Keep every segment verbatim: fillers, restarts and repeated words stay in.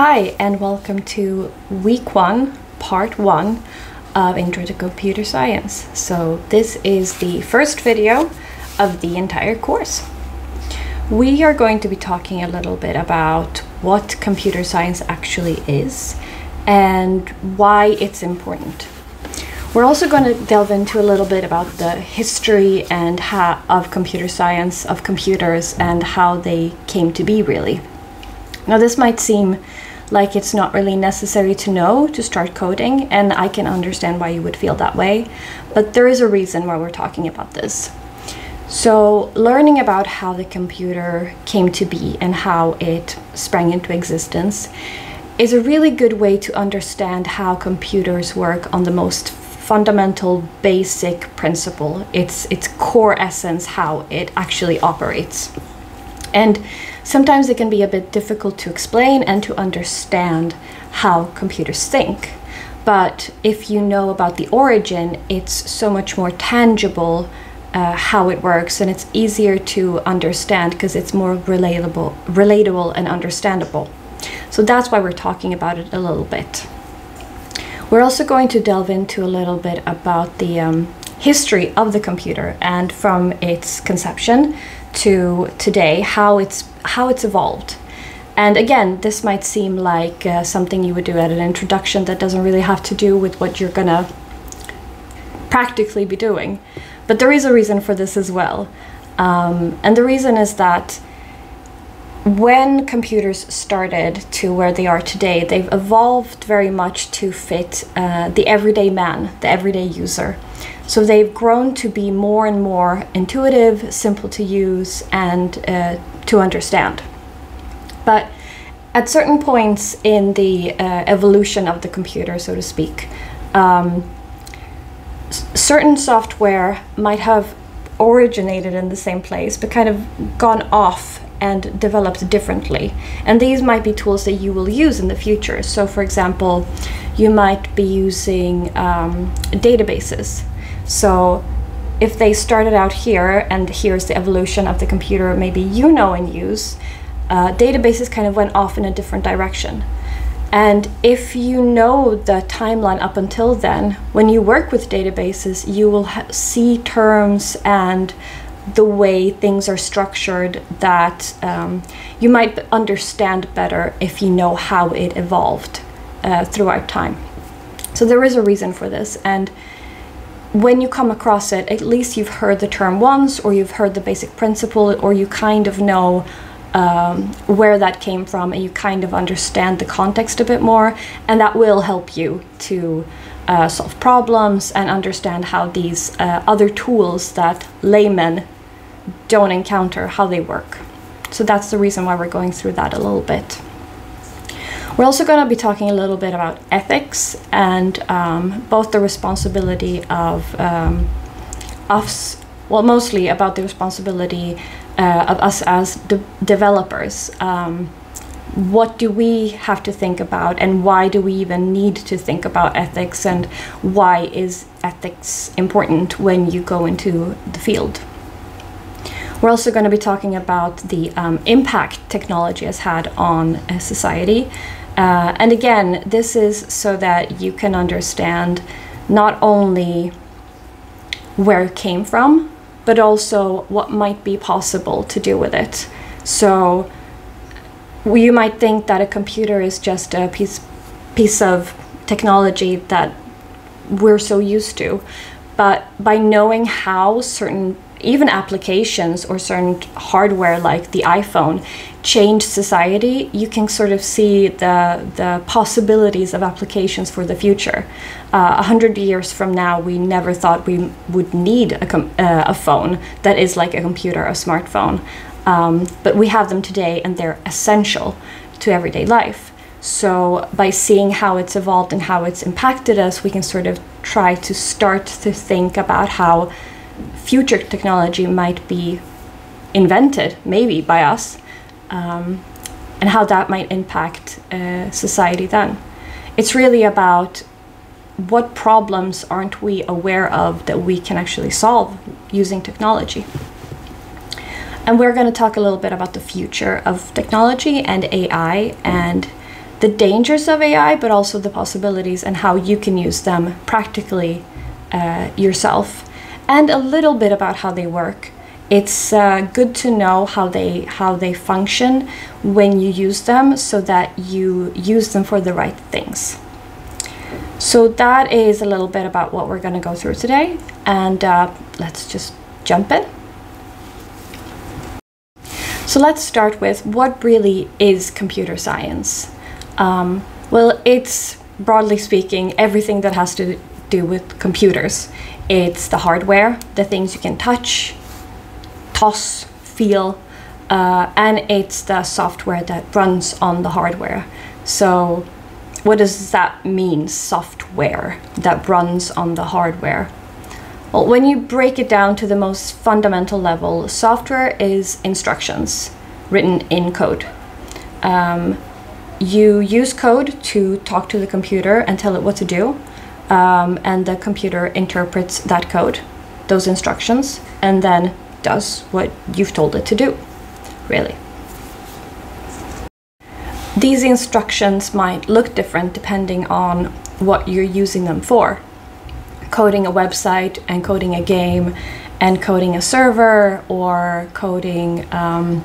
Hi, and welcome to week one, part one of Intro to Computer Science. So this is the first video of the entire course. We are going to be talking a little bit about what computer science actually is and why it's important. We're also going to delve into a little bit about the history and how of computer science, of computers, and how they came to be, really. Now, this might seem like it's not really necessary to know to start coding, and I can understand why you would feel that way, but there is a reason why we're talking about this. So, learning about how the computer came to be and how it sprang into existence is a really good way to understand how computers work on the most fundamental, basic principle, its, its core essence, how it actually operates. And sometimes it can be a bit difficult to explain and to understand how computers think. But if you know about the origin, it's so much more tangible uh, how it works, and it's easier to understand because it's more relatable, relatable and understandable. So that's why we're talking about it a little bit. We're also going to delve into a little bit about the um, history of the computer and from its conception to today, how it's how it's evolved. And again, this might seem like uh, something you would do at an introduction that doesn't really have to do with what you're gonna practically be doing. But there is a reason for this as well. Um, and the reason is that when computers started to where they are today, they've evolved very much to fit uh, the everyday man, the everyday user. So they've grown to be more and more intuitive, simple to use, and uh, to understand. But at certain points in the uh, evolution of the computer, so to speak, um, certain software might have originated in the same place, but kind of gone off and developed differently. And these might be tools that you will use in the future. So for example, you might be using um, databases. So if they started out here, and here's the evolution of the computer maybe you know and use, uh, databases kind of went off in a different direction. And if you know the timeline up until then, when you work with databases, you will ha- see terms and the way things are structured that um, you might understand better if you know how it evolved uh, throughout time. So there is a reason for this. And when you come across it, at least you've heard the term once, or you've heard the basic principle, or you kind of know um, where that came from, and you kind of understand the context a bit more, and that will help you to uh, solve problems and understand how these uh, other tools that laymen don't encounter, how they work. So that's the reason why we're going through that a little bit. We're also going to be talking a little bit about ethics and um, both the responsibility of um, us, well, mostly about the responsibility uh, of us as de developers. Um, what do we have to think about, and why do we even need to think about ethics, and why is ethics important when you go into the field? We're also going to be talking about the um, impact technology has had on uh, society. Uh, and again, this is so that you can understand not only where it came from, but also what might be possible to do with it. So you might think that a computer is just a piece, piece of technology that we're so used to, but by knowing how certain even applications or certain hardware like the iPhone change society, you can sort of see the, the possibilities of applications for the future. Uh, a hundred years from now, we never thought we would need a, com uh, a phone that is like a computer, a smartphone. Um, but we have them today, and they're essential to everyday life. So by seeing how it's evolved and how it's impacted us, we can sort of try to start to think about how future technology might be invented, maybe by us, um, and how that might impact uh, society then. It's really about what problems aren't we aware of that we can actually solve using technology. And we're going to talk a little bit about the future of technology and A I and the dangers of A I, but also the possibilities and how you can use them practically uh, yourself, and a little bit about how they work. It's uh, good to know how they how they function when you use them, so that you use them for the right things. So that is a little bit about what we're going to go through today, and uh, let's just jump in. So let's start with what really is computer science. Um, well, it's, broadly speaking, everything that has to do with computers. It's the hardware, the things you can touch, toss, feel, uh, and it's the software that runs on the hardware. So what does that mean, software that runs on the hardware? Well, when you break it down to the most fundamental level, software is instructions written in code. Um, you use code to talk to the computer and tell it what to do, um, and the computer interprets that code, those instructions, and then does what you've told it to do, really. These instructions might look different depending on what you're using them for. Coding a website and coding a game and coding a server, or coding um,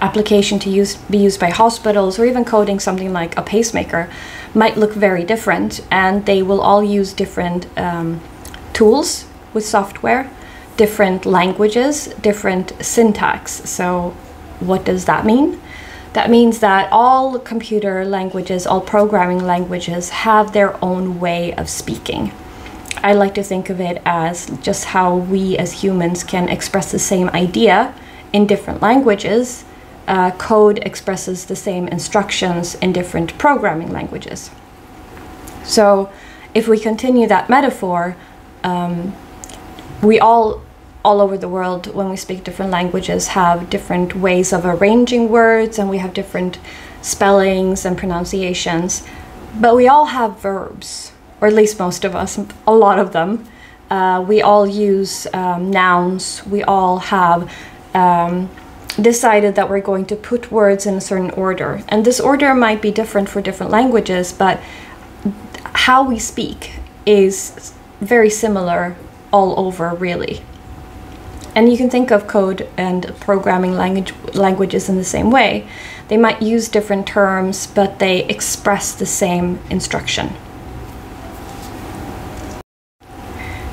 application to use, be used by hospitals, or even coding something like a pacemaker might look very different, and they will all use different um, tools with software, different languages, different syntax. So what does that mean? That means that all computer languages, all programming languages, have their own way of speaking. I like to think of it as just how we as humans can express the same idea in different languages. Uh, code expresses the same instructions in different programming languages. So if we continue that metaphor, um, we all all over the world, when we speak different languages, have different ways of arranging words, and we have different spellings and pronunciations, but we all have verbs, or at least most of us, a lot of them. Uh, we all use um, nouns, we all have um, decided that we're going to put words in a certain order, and this order might be different for different languages, but how we speak is very similar all over, really. And you can think of code and programming language, languages in the same way. They might use different terms, but they express the same instruction.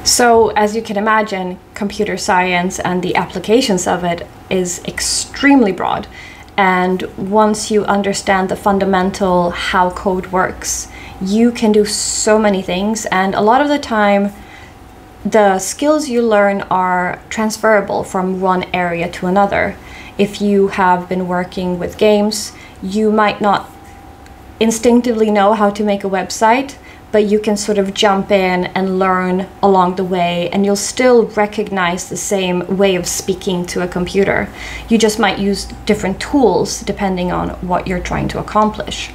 So, as you can imagine, computer science and the applications of it is extremely broad. And once you understand the fundamental how code works, you can do so many things, and a lot of the time, the skills you learn are transferable from one area to another. If you have been working with games, you might not instinctively know how to make a website, but you can sort of jump in and learn along the way, and you'll still recognize the same way of speaking to a computer. You just might use different tools depending on what you're trying to accomplish.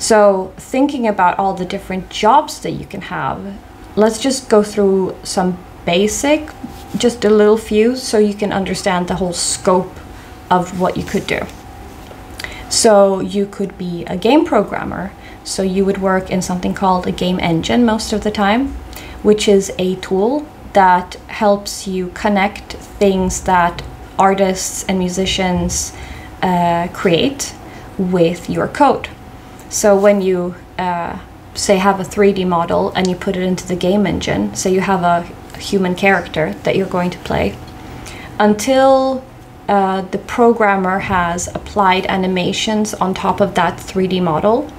So, thinking about all the different jobs that you can have, let's just go through some basic, just a little few, so you can understand the whole scope of what you could do. So you could be a game programmer. So you would work in something called a game engine most of the time, which is a tool that helps you connect things that artists and musicians uh, create with your code. So when you uh, say have a three D model and you put it into the game engine, so you have a, a human character that you're going to play, until uh, the programmer has applied animations on top of that three D model,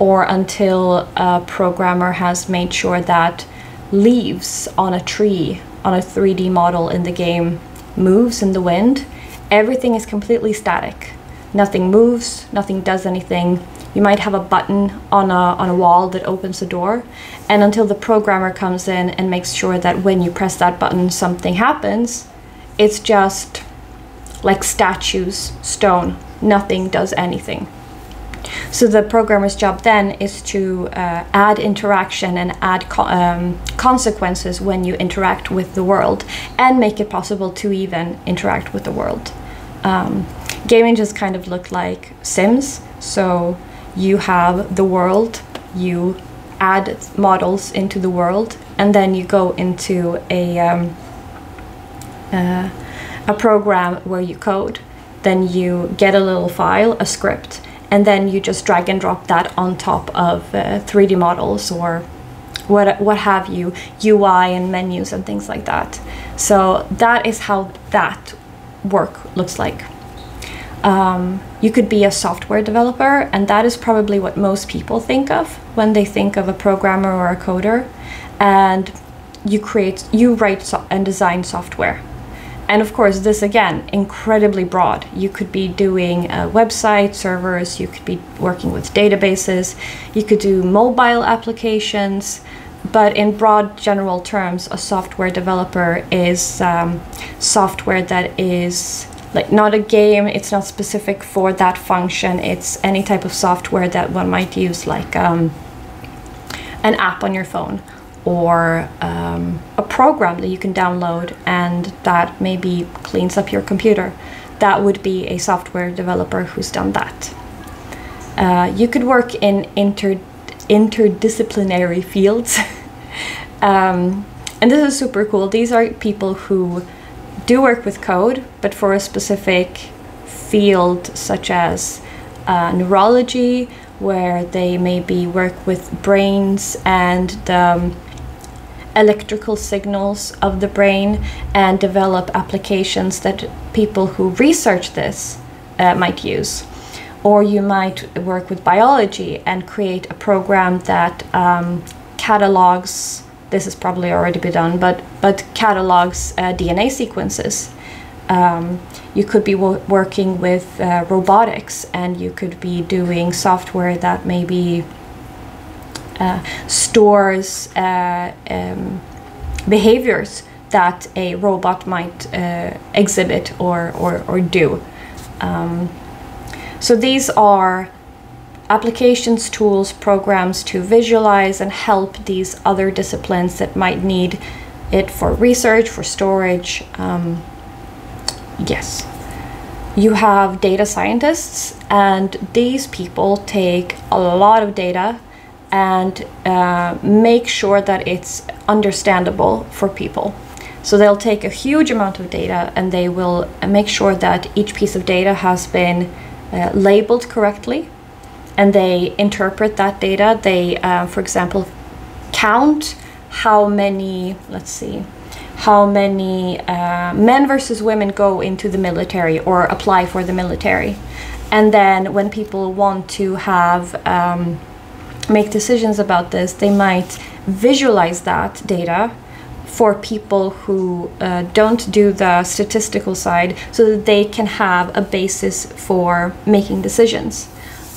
or until a programmer has made sure that leaves on a tree on a three D model in the game moves in the wind, everything is completely static. Nothing moves, nothing does anything. You might have a button on a, on a wall that opens the door, and until the programmer comes in and makes sure that when you press that button something happens, it's just like statues, stone, nothing does anything. So the programmer's job then is to uh, add interaction and add co um, consequences when you interact with the world, and make it possible to even interact with the world. Um, Gaming just kind of looked like Sims, so you have the world, you add models into the world, and then you go into a um, uh, a program where you code. Then you get a little file, a script, and then you just drag and drop that on top of uh, three D models or what what have you, U I and menus and things like that. So that is how that work looks like. Um, you could be a software developer, and that is probably what most people think of when they think of a programmer or a coder. And you create, you write so and design software. And of course, this again, incredibly broad. You could be doing uh, website servers, you could be working with databases, you could do mobile applications, but in broad general terms, a software developer is um, software that is like not a game, it's not specific for that function, it's any type of software that one might use, like um, an app on your phone, or um, a program that you can download and that maybe cleans up your computer. That would be a software developer who's done that. Uh, you could work in inter interdisciplinary fields. um, and this is super cool. These are people who do work with code, but for a specific field, such as uh, neurology, where they maybe work with brains and the um, electrical signals of the brain, and develop applications that people who research this uh, might use. Or you might work with biology and create a program that um, catalogs, this has probably already been done, but, but catalogs uh, D N A sequences. Um, you could be wo working with uh, robotics, and you could be doing software that maybe uh, stores uh, um, behaviors that a robot might uh, exhibit or, or, or do. Um, so these are applications, tools, programs to visualize and help these other disciplines that might need it for research, for storage. Um, Yes. You have data scientists, and these people take a lot of data and uh, make sure that it's understandable for people. So they'll take a huge amount of data, and they will make sure that each piece of data has been uh, labeled correctly, and they interpret that data. They, uh, for example, count how many, let's see, how many uh, men versus women go into the military or apply for the military. And then when people want to have, um, make decisions about this, they might visualize that data for people who uh, don't do the statistical side, so that they can have a basis for making decisions.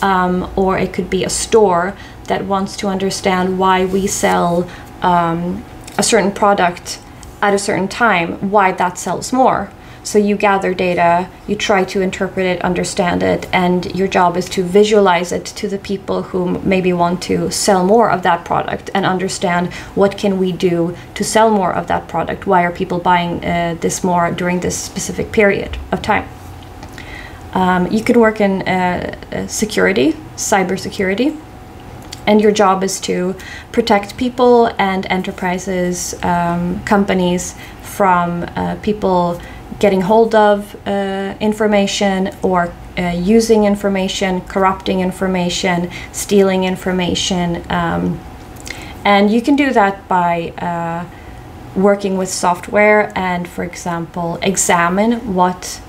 Um, or it could be a store that wants to understand why we sell um, a certain product at a certain time, why that sells more. So you gather data, you try to interpret it, understand it, and your job is to visualize it to the people who maybe want to sell more of that product and understand what can we do to sell more of that product. Why are people buying uh, this more during this specific period of time? Um, you could work in uh, security, cybersecurity. And your job is to protect people and enterprises, um, companies, from uh, people getting hold of uh, information, or uh, using information, corrupting information, stealing information. Um, and you can do that by uh, working with software and, for example, examine what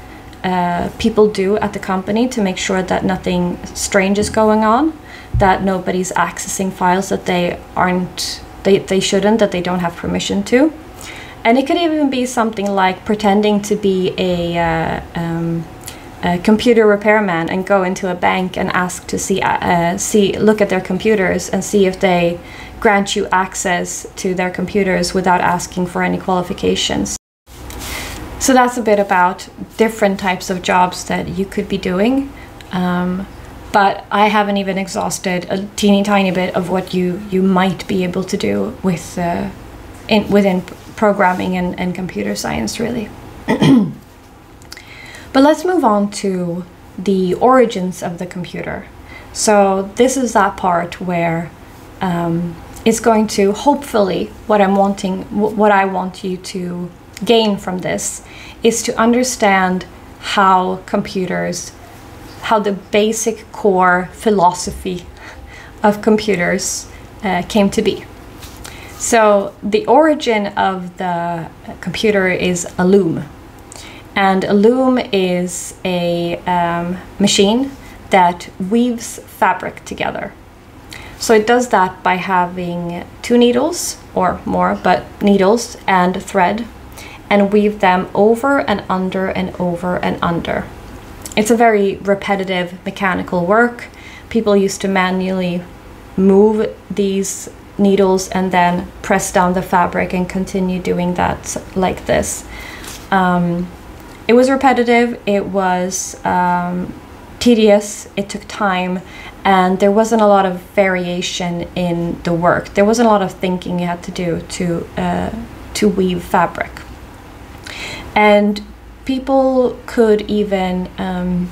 uh, people do at the company to make sure that nothing strange is going on, that nobody's accessing files that they aren't, they, they shouldn't, that they don't have permission to. And it could even be something like pretending to be a, uh, um, a computer repairman and go into a bank and ask to see, uh, see, look at their computers and see if they grant you access to their computers without asking for any qualifications. So that's a bit about different types of jobs that you could be doing. Um, But I haven't even exhausted a teeny tiny bit of what you, you might be able to do with uh, in, within programming and, and computer science, really. But let's move on to the origins of the computer. So this is that part where um, it's going to, hopefully, what I'm wanting, what I want you to gain from this is to understand how computers, how the basic core philosophy of computers uh, came to be. So the origin of the computer is a loom. And a loom is a um, machine that weaves fabric together. So it does that by having two needles, or more, but needles and thread, and weave them over and under and over and under. It's a very repetitive mechanical work. People used to manually move these needles and then press down the fabric and continue doing that like this. Um, it was repetitive, it was um, tedious, it took time, and there wasn't a lot of variation in the work. There wasn't a lot of thinking you had to do to, uh, to weave fabric. And people could even, um,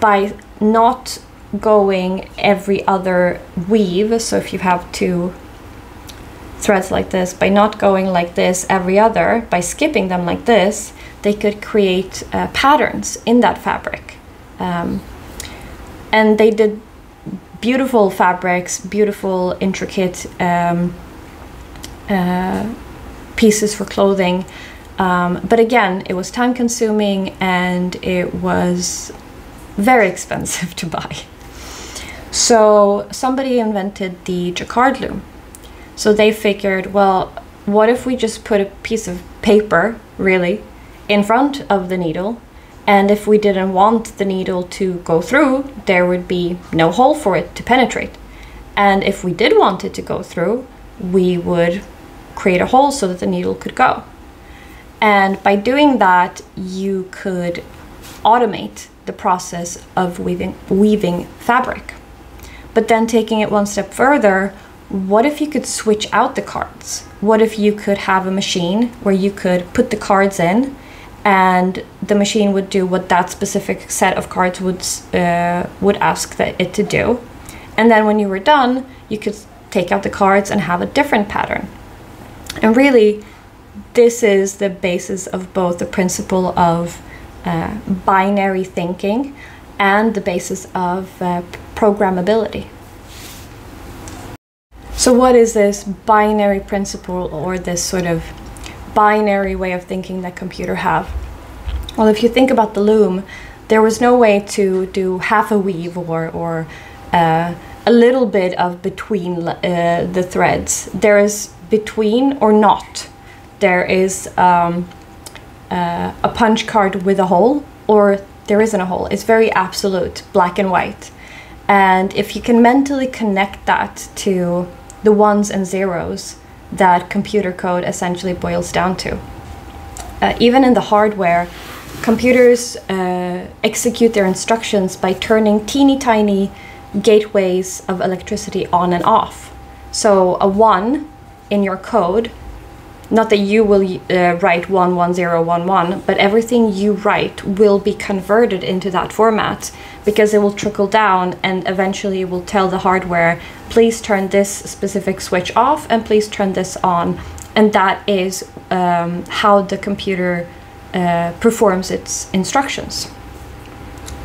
by not going every other weave, so if you have two threads like this, by not going like this every other, by skipping them like this, they could create uh, patterns in that fabric. Um, and they did beautiful fabrics, beautiful, intricate um, uh, pieces for clothing. Um, but again, it was time consuming and it was very expensive to buy. So somebody invented the jacquard loom. So they figured, well, what if we just put a piece of paper, really, in front of the needle? And if we didn't want the needle to go through, there would be no hole for it to penetrate. And if we did want it to go through, we would create a hole so that the needle could go. And by doing that, you could automate the process of weaving, weaving fabric. But then taking it one step further, what if you could switch out the cards? What if you could have a machine where you could put the cards in and the machine would do what that specific set of cards would, uh, would ask that it to do. And then when you were done, you could take out the cards and have a different pattern. And really, this is the basis of both the principle of uh, binary thinking and the basis of uh, programmability. So what is this binary principle, or this sort of binary way of thinking that computer have? Well, if you think about the loom, there was no way to do half a weave or, or uh, a little bit of between uh, the threads. There is between or not. There is um, uh, a punch card with a hole, or there isn't a hole. It's very absolute, black and white. And if you can mentally connect that to the ones and zeros that computer code essentially boils down to. Uh, even in the hardware, computers uh, execute their instructions by turning teeny tiny gateways of electricity on and off. So a one in your code, not that you will uh, write one, one, zero, one, one, but everything you write will be converted into that format because it will trickle down and eventually will tell the hardware, please turn this specific switch off and please turn this on. And that is um, how the computer uh, performs its instructions.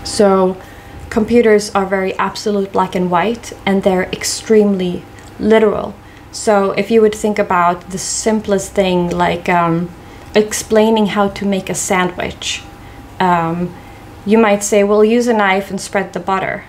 So computers are very absolute black and white, and they're extremely literal. So if you would think about the simplest thing, like um, explaining how to make a sandwich, um, you might say, well, use a knife and spread the butter.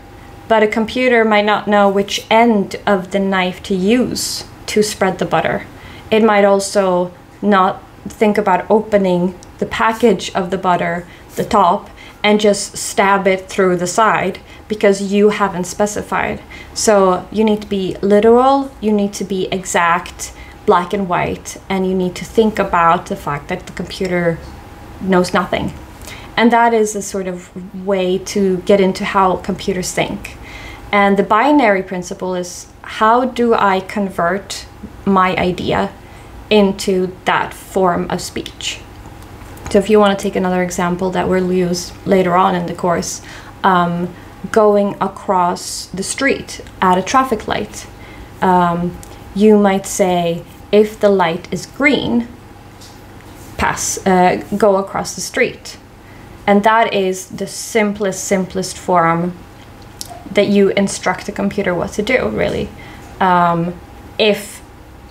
But a computer might not know which end of the knife to use to spread the butter. It might also not think about opening the package of the butter, the top, and just stab it through the side, because you haven't specified. So you need to be literal, you need to be exact, black and white, and you need to think about the fact that the computer knows nothing. And that is a sort of way to get into how computers think. And the binary principle is, how do I convert my idea into that form of speech? So if you want to take another example that we'll use later on in the course, um, going across the street at a traffic light. Um, you might say, if the light is green, pass, uh, go across the street. And that is the simplest, simplest form that you instruct the computer what to do, really. Um, if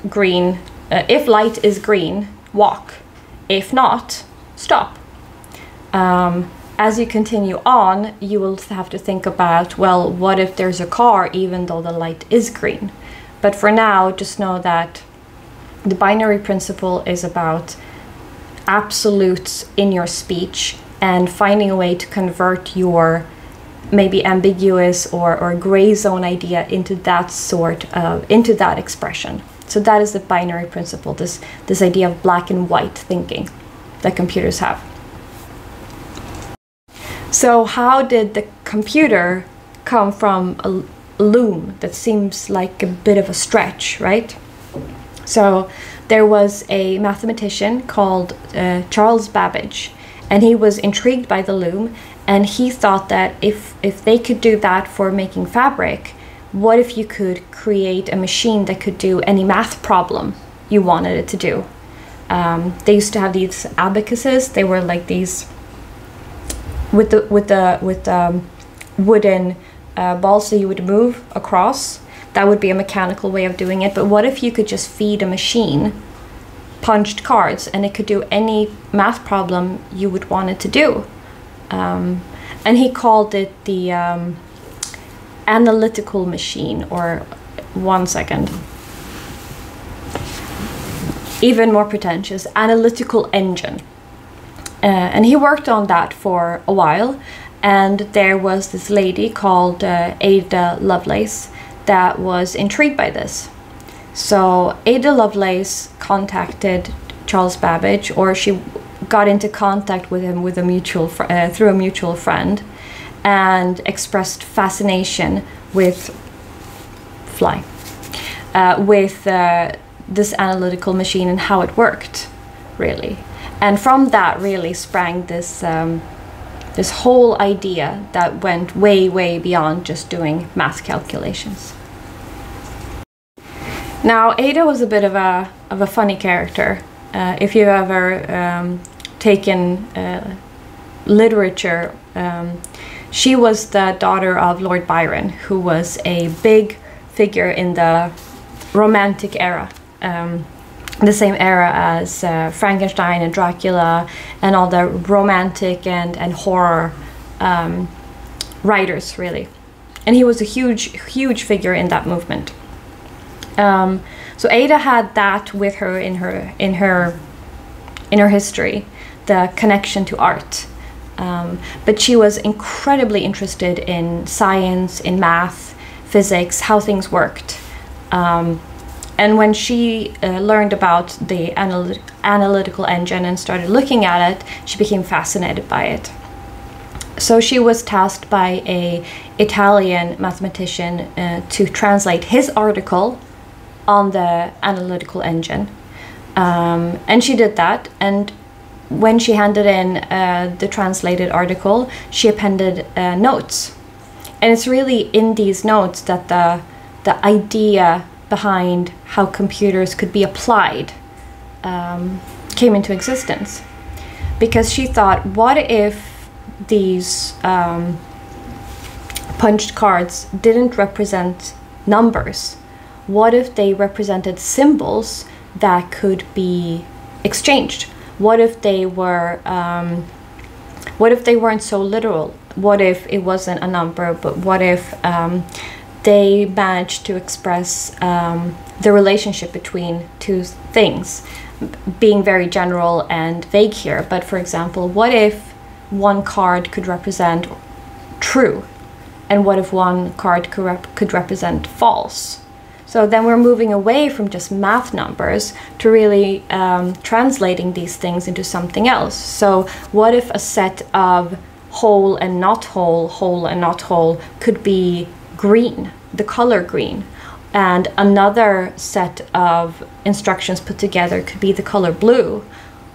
green, uh, if light is green, walk. If not, stop. Um, as you continue on, you will have to think about, well, what if there's a car even though the light is green? But for now, just know that the binary principle is about absolutes in your speech and finding a way to convert your maybe ambiguous or, or gray zone idea into that sort of, into that expression. So that is the binary principle, this, this idea of black and white thinking that computers have. So how did the computer come from a loom? That seems like a bit of a stretch, right? So there was a mathematician called uh, Charles Babbage, and he was intrigued by the loom, and he thought that if, if they could do that for making fabric, what if you could create a machine that could do any math problem you wanted it to do? Um, they used to have these abacuses. They were like these with the with the with um, wooden uh, balls that you would move across. That would be a mechanical way of doing it. But what if you could just feed a machine punched cards and it could do any math problem you would want it to do? Um, and he called it the um, analytical machine, or one second, even more pretentious, analytical engine. Uh, and he worked on that for a while, and there was this lady called uh, Ada Lovelace that was intrigued by this. So Ada Lovelace contacted Charles Babbage, or she got into contact with him with a mutual fr uh, through a mutual friend, and expressed fascination with fly, uh, with uh, this analytical machine and how it worked, really. And from that really sprang this, um, this whole idea that went way, way beyond just doing math calculations. Now, Ada was a bit of a, of a funny character. Uh, if you've ever um, taken uh, literature, um, she was the daughter of Lord Byron, who was a big figure in the Romantic era, um, the same era as uh, Frankenstein and Dracula and all the romantic and, and horror um, writers, really. And he was a huge, huge figure in that movement. Um, so Ada had that with her in her, in her, in her history, the connection to art. Um, but she was incredibly interested in science, in math, physics, how things worked. Um, and when she uh, learned about the analy analytical engine and started looking at it, she became fascinated by it. So she was tasked by an Italian mathematician uh, to translate his article on the analytical engine. Um, and she did that. And when she handed in uh, the translated article, she appended uh, notes. And it's really in these notes that the, the idea behind how computers could be applied um, came into existence. Because she thought, what if these um, punched cards didn't represent numbers? What if they represented symbols that could be exchanged? What if they were, um, what if they weren't so literal? What if it wasn't a number, but what if um, they managed to express um, the relationship between two things? Being very general and vague here, but for example, what if one card could represent true? And what if one card could, rep could represent false? So then we're moving away from just math numbers to really um, translating these things into something else. So what if a set of whole and not whole, whole and not whole could be green, the color green, and another set of instructions put together could be the color blue?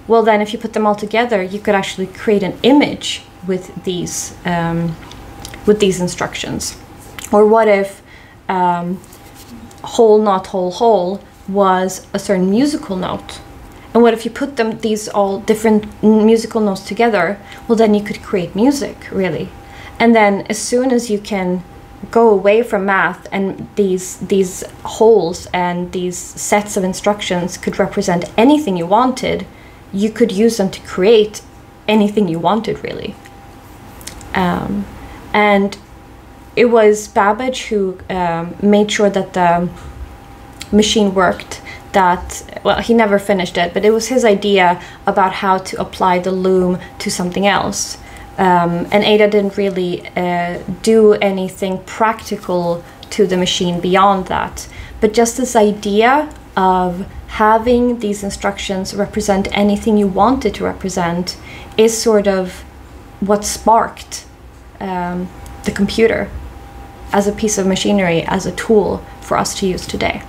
Well, then if you put them all together, you could actually create an image with these, um, with these instructions? Or what if um, whole not whole whole was a certain musical note? And what if you put them, these all different musical notes together? Well, then you could create music, really. And then as soon as you can go away from math, and these these wholes and these sets of instructions could represent anything you wanted, you could use them to create anything you wanted, really. Um, and it was Babbage who um, made sure that the machine worked. That, well, he never finished it, but it was his idea about how to apply the loom to something else. Um, and Ada didn't really uh, do anything practical to the machine beyond that. But just this idea of having these instructions represent anything you want it to represent is sort of what sparked um, the computer as a piece of machinery, as a tool for us to use today.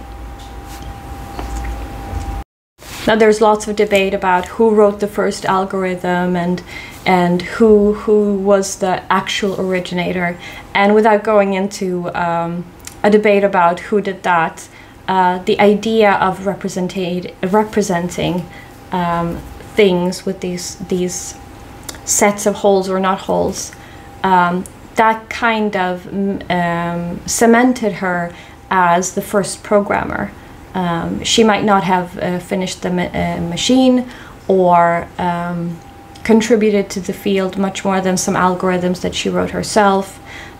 Now, there's lots of debate about who wrote the first algorithm and and who who was the actual originator. And without going into um, a debate about who did that, uh, the idea of represented representing um, things with these these sets of wholes or not wholes, um, that kind of um, cemented her as the first programmer. Um, she might not have uh, finished the ma uh, machine or um, contributed to the field much more than some algorithms that she wrote herself,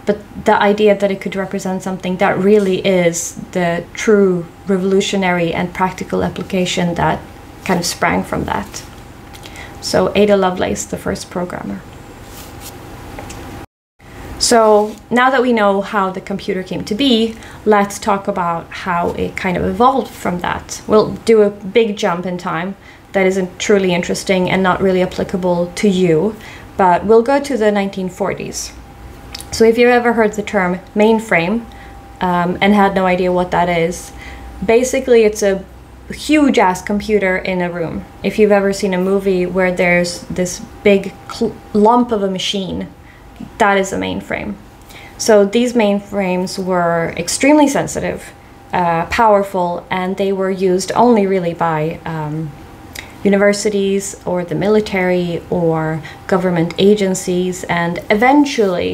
but the idea that it could represent something that really is the true revolutionary and practical application that kind of sprang from that. So Ada Lovelace, the first programmer. So now that we know how the computer came to be, let's talk about how it kind of evolved from that. We'll do a big jump in time that isn't truly interesting and not really applicable to you, but we'll go to the nineteen forties. So if you've ever heard the term mainframe um, and had no idea what that is, basically it's a huge ass computer in a room. If you've ever seen a movie where there's this big lump of a machine, that is a mainframe. So these mainframes were extremely sensitive, uh, powerful, and they were used only really by um, universities or the military or government agencies, and eventually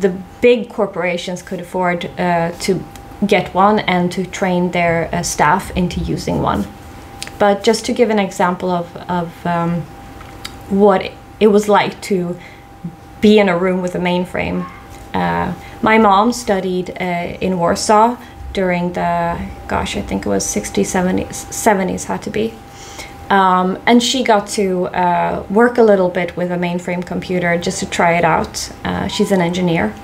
the big corporations could afford uh, to get one and to train their uh, staff into using one. But just to give an example of, of um, what it was like to be in a room with a mainframe. Uh, my mom studied uh, in Warsaw during the, gosh, I think it was sixties, seventies, seventies had to be. Um, and she got to uh, work a little bit with a mainframe computer just to try it out. Uh, she's an engineer.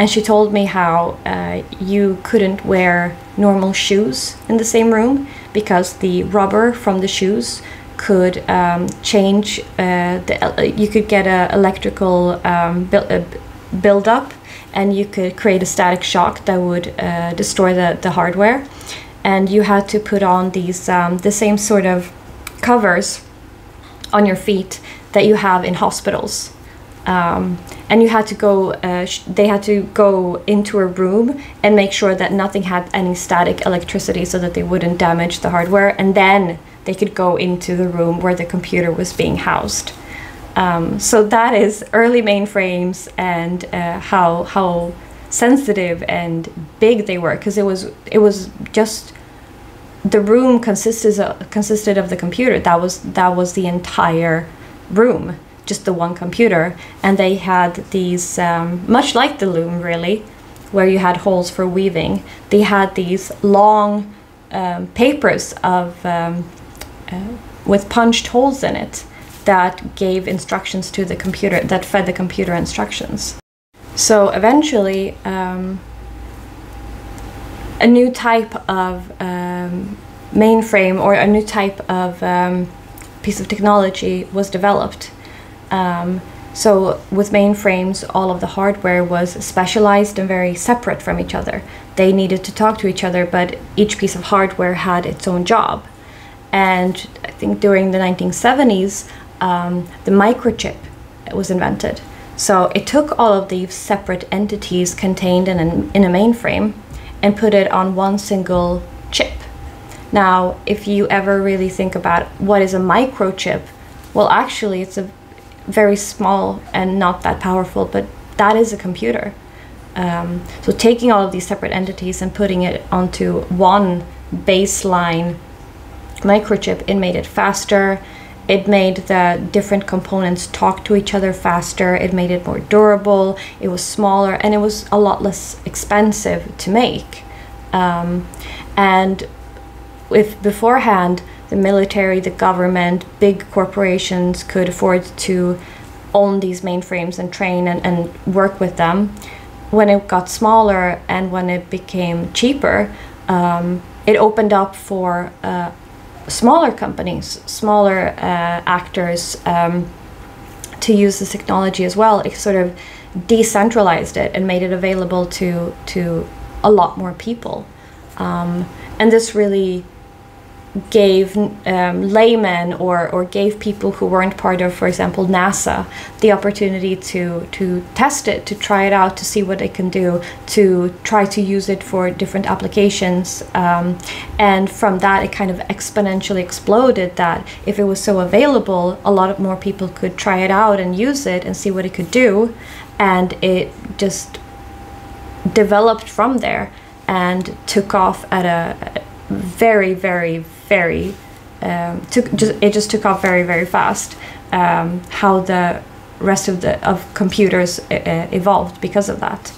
And she told me how uh, you couldn't wear normal shoes in the same room because the rubber from the shoes could um, change, uh, the, you could get an electrical um, build, uh, build up, and you could create a static shock that would uh, destroy the, the hardware. And you had to put on these um, the same sort of covers on your feet that you have in hospitals. Um, and you had to go, uh, sh they had to go into a room and make sure that nothing had any static electricity so that they wouldn't damage the hardware. And then they could go into the room where the computer was being housed. Um, so that is early mainframes and uh, how how sensitive and big they were, because it was it was just the room consisted of, consisted of the computer. That was that was the entire room, just the one computer, and they had these um, much like the loom, really, where you had holes for weaving. They had these long um, papers of um, Uh, with punched holes in it that gave instructions to the computer, that fed the computer instructions. So eventually um, a new type of um, mainframe or a new type of um, piece of technology was developed. Um, so with mainframes, all of the hardware was specialized and very separate from each other. They needed to talk to each other, but each piece of hardware had its own job. And I think during the nineteen seventies, um, the microchip was invented. So it took all of these separate entities contained in, an, in a mainframe and put it on one single chip. Now, if you ever really think about what is a microchip, well, actually, it's a very small and not that powerful, but that is a computer. Um, so taking all of these separate entities and putting it onto one baseline microchip, it made it faster. It made the different components talk to each other faster. It made it more durable. It was smaller, and it was a lot less expensive to make. Um, and if beforehand, the military, the government, big corporations could afford to own these mainframes and train and, and work with them, when it got smaller and when it became cheaper, um, it opened up for uh, smaller companies, smaller uh, actors um, to use this technology as well. It sort of decentralized it and made it available to, to a lot more people. Um, and this really gave um, laymen or, or gave people who weren't part of, for example, NASA, the opportunity to, to test it, to try it out, to see what it can do, to try to use it for different applications. Um, and from that, it kind of exponentially exploded that if it was so available, a lot of more people could try it out and use it and see what it could do. And it just developed from there and took off at a very, very, very, um, took just, it just took off very, very fast. Um, how the rest of the of computers uh, evolved because of that.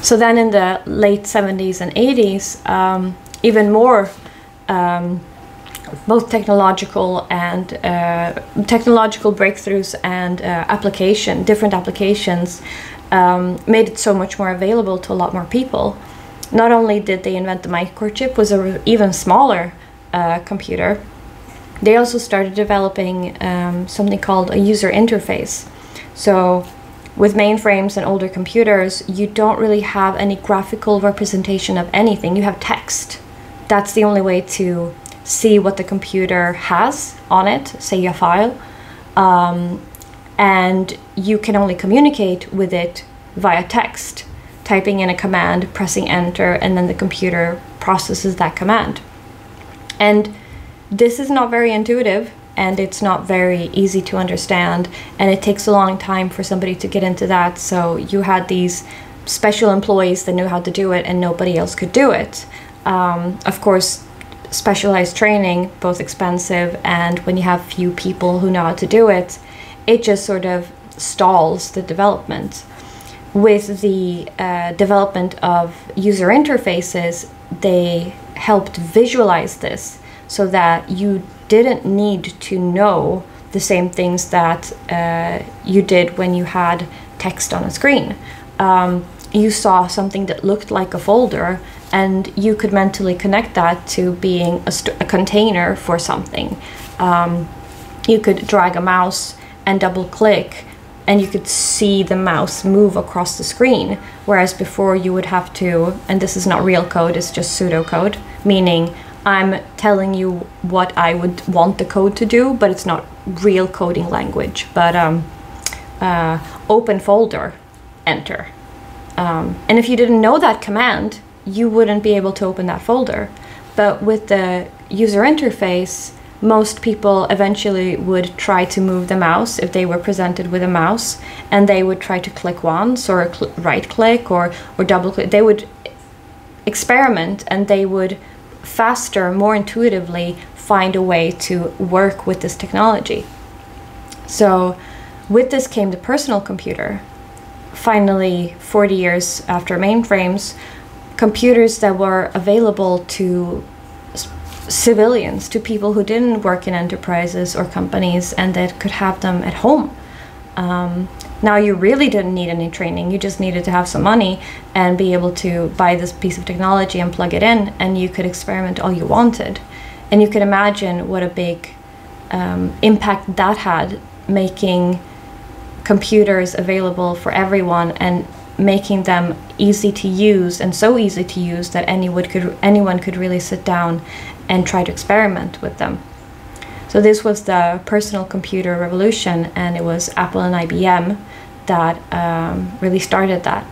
So then, in the late seventies and eighties, um, even more, um, both technological and uh, technological breakthroughs and uh, application, different applications, um, made it so much more available to a lot more people. Not only did they invent the microchip, was an even smaller uh, computer, they also started developing um, something called a user interface. So with mainframes and older computers, you don't really have any graphical representation of anything. You have text. That's the only way to see what the computer has on it, say a file. Um, and you can only communicate with it via text. Typing in a command, pressing enter, and then the computer processes that command. And this is not very intuitive, and it's not very easy to understand, and it takes a long time for somebody to get into that. So you had these special employees that knew how to do it, and nobody else could do it. Um, of course, specialized training, both expensive, and when you have few people who know how to do it, it just sort of stalls the development. With the uh, development of user interfaces, they helped visualize this so that you didn't need to know the same things that uh, you did when you had text on a screen. Um, you saw something that looked like a folder, and you could mentally connect that to being a, st a container for something. Um, you could drag a mouse and double click, and you could see the mouse move across the screen, whereas before you would have to, and this is not real code, it's just pseudocode, meaning I'm telling you what I would want the code to do, but it's not real coding language, but um, uh, open folder, enter. Um, and if you didn't know that command, you wouldn't be able to open that folder. But with the user interface, most people eventually would try to move the mouse if they were presented with a mouse, and they would try to click once or cl right click or, or double click. They would experiment, and they would faster, more intuitively find a way to work with this technology. So with this came the personal computer. Finally, forty years after mainframes, computers that were available to civilians, to people who didn't work in enterprises or companies, and that could have them at home. Um, now you really didn't need any training, you just needed to have some money and be able to buy this piece of technology and plug it in, and you could experiment all you wanted. And you could imagine what a big um, impact that had, making computers available for everyone and making them easy to use, and so easy to use that anyone could, anyone could really sit down and try to experiment with them. So this was the personal computer revolution, and it was Apple and I B M that um, really started that.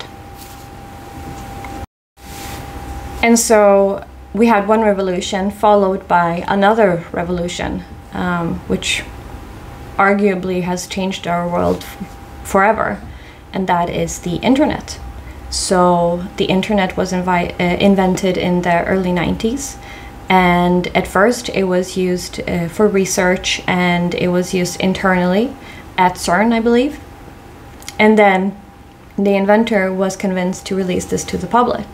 And so we had one revolution followed by another revolution, um, which arguably has changed our world forever, and that is the internet. So the internet was invi- uh, invented in the early nineties, and at first it was used uh, for research, and it was used internally at CERN, I believe. And then the inventor was convinced to release this to the public.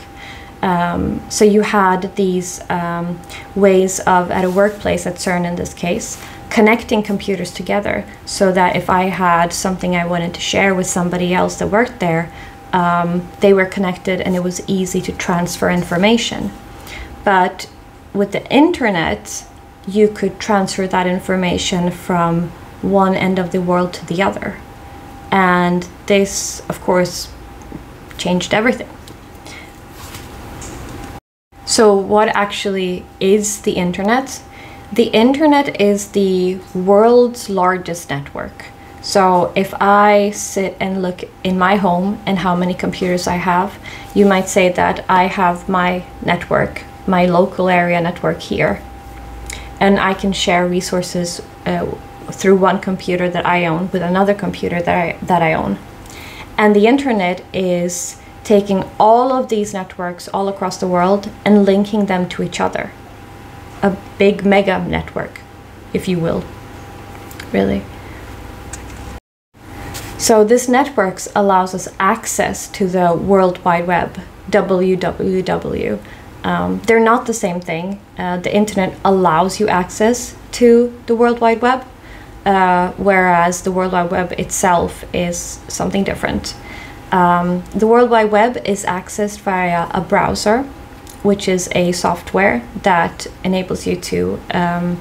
Um, so you had these um, ways of, at a workplace, at CERN in this case, connecting computers together, so that if I had something I wanted to share with somebody else that worked there, Um, they were connected, and it was easy to transfer information. But with the internet, you could transfer that information from one end of the world to the other. And this, of course, changed everything. So what actually is the internet? The internet is the world's largest network. So if I sit and look in my home and how many computers I have, you might say that I have my network, my local area network here, and I can share resources uh, through one computer that I own with another computer that I, that I own. And the internet is taking all of these networks all across the world and linking them to each other. A big mega network, if you will, really. So this network allows us access to the World Wide Web, W W W. Um, they're not the same thing. Uh, the internet allows you access to the World Wide Web, uh, whereas the World Wide Web itself is something different. Um, the World Wide Web is accessed via a browser, which is a software that enables you to um,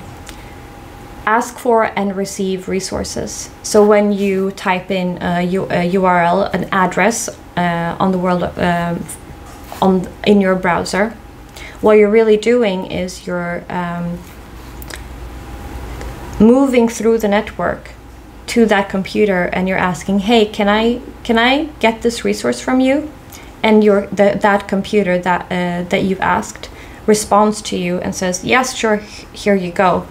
ask for and receive resources. So when you type in a, U a U R L, an address uh, on the world uh, on in your browser, what you're really doing is you're um, moving through the network to that computer, and you're asking, "Hey, can I can I get this resource from you?" And your th that computer that uh, that you've asked responds to you and says, "Yes, sure, here you go,"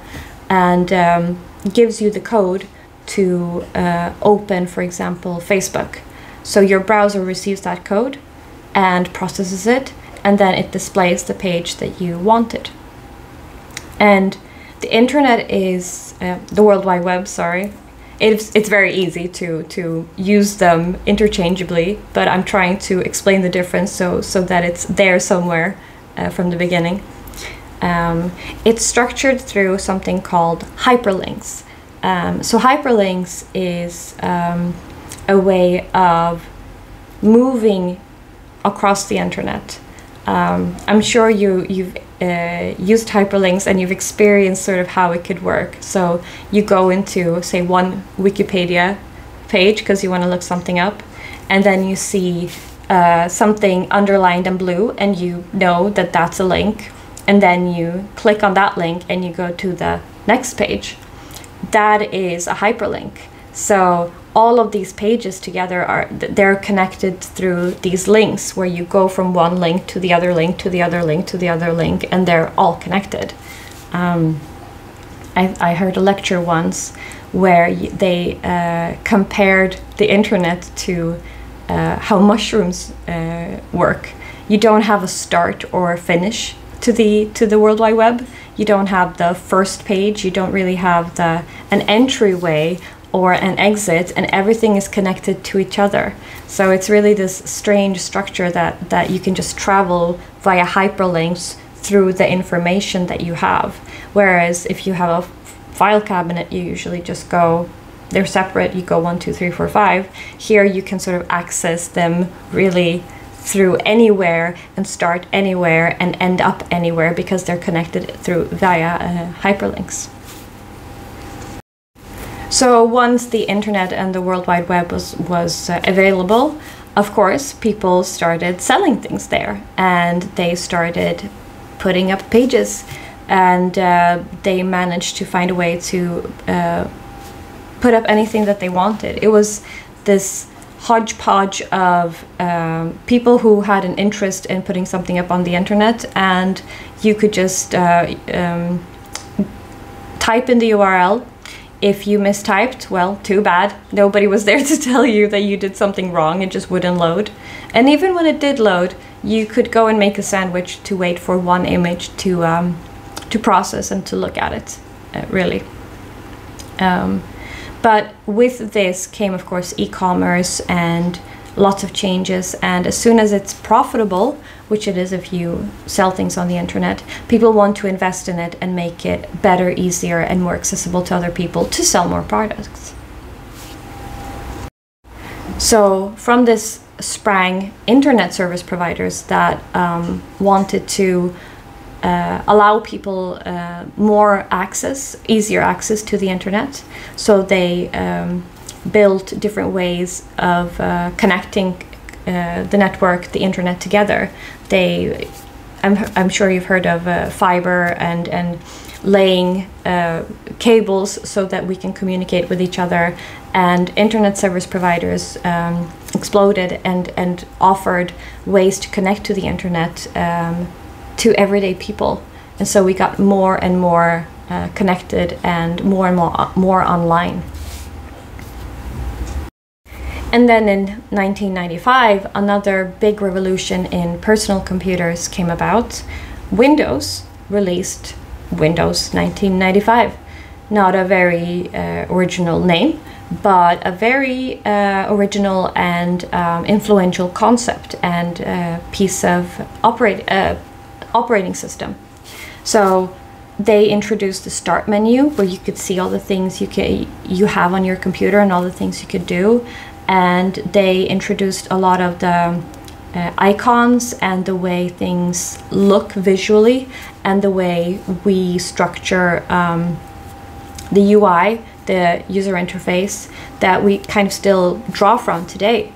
and um, gives you the code to uh, open, for example, Facebook. So your browser receives that code and processes it, and then it displays the page that you wanted. And the internet is, uh, the World Wide Web, sorry, it's, it's very easy to, to use them interchangeably, but I'm trying to explain the difference so, so that it's there somewhere uh, from the beginning. Um, it's structured through something called hyperlinks. Um, so hyperlinks is um, a way of moving across the internet. Um, I'm sure you, you've uh, used hyperlinks, and you've experienced sort of how it could work. So you go into, say, one Wikipedia page because you want to look something up, and then you see uh, something underlined in blue, and you know that that's a link. And then you click on that link and you go to the next page. That is a hyperlink. So all of these pages together are, they're connected through these links, where you go from one link to the other link to the other link to the other link, and they're all connected. Um, I, I heard a lecture once where they uh, compared the internet to uh, how mushrooms uh, work. You don't have a start or a finish to the to the World Wide Web. You don't have the first page, you don't really have the an entryway or an exit, and everything is connected to each other. So it's really this strange structure that that you can just travel via hyperlinks through the information that you have. Whereas if you have a file cabinet, you usually just go, they're separate, you go one, two, three, four, five. Here you can sort of access them really through anywhere, and start anywhere and end up anywhere, because they're connected through via uh, hyperlinks. So once the internet and the World Wide Web was, was uh, available, of course, people started selling things there, and they started putting up pages. and uh, they managed to find a way to uh, put up anything that they wanted. It was this hodgepodge of um, people who had an interest in putting something up on the internet, and you could just uh, um, type in the U R L. If you mistyped, well, too bad. Nobody was there to tell you that you did something wrong. It just wouldn't load. And even when it did load, you could go and make a sandwich to wait for one image to um, to process and to look at it, uh, really. Um, but with this came, of course, e-commerce and lots of changes. And as soon as it's profitable, which it is if you sell things on the internet, people want to invest in it and make it better, easier, and more accessible to other people to sell more products. So from this sprang internet service providers that um, wanted to uh, allow people uh, more access, easier access to the internet. So they um, built different ways of uh, connecting uh, the network, the internet together. They, I'm, I'm sure you've heard of uh, fiber and, and laying uh, cables so that we can communicate with each other, and internet service providers um, exploded and, and offered ways to connect to the internet um, to everyday people. And so we got more and more uh, connected and more and more, more online. And then in nineteen ninety-five, another big revolution in personal computers came about. Windows released Windows nineteen ninety-five. Not a very uh, original name, but a very uh, original and um, influential concept and uh, piece of operate, uh, operating system. So they introduced the start menu, where you could see all the things you, can, you have on your computer and all the things you could do. And they introduced a lot of the uh, icons and the way things look visually and the way we structure um, the U I, the user interface, that we kind of still draw from today.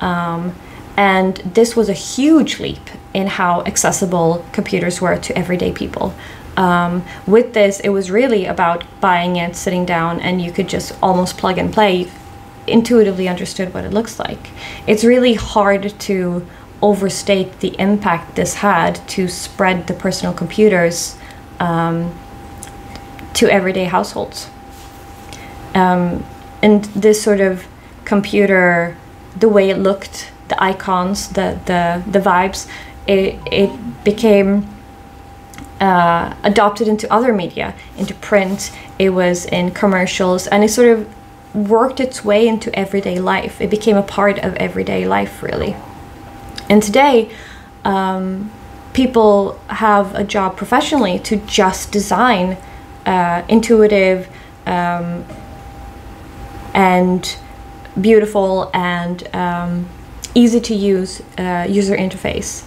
Um, and this was a huge leap in how accessible computers were to everyday people. Um, with this, it was really about buying it, sitting down, and you could just almost plug and play. Intuitively understood what it looks like. It's really hard to overstate the impact this had to spread the personal computers um, to everyday households. Um, and this sort of computer, the way it looked, the icons, the, the, the vibes, it, it became uh, adopted into other media, into print, it was in commercials, and it sort of worked its way into everyday life. It became a part of everyday life, really. And today, um, people have a job professionally to just design uh, intuitive um, and beautiful and um, easy to use uh, user interface,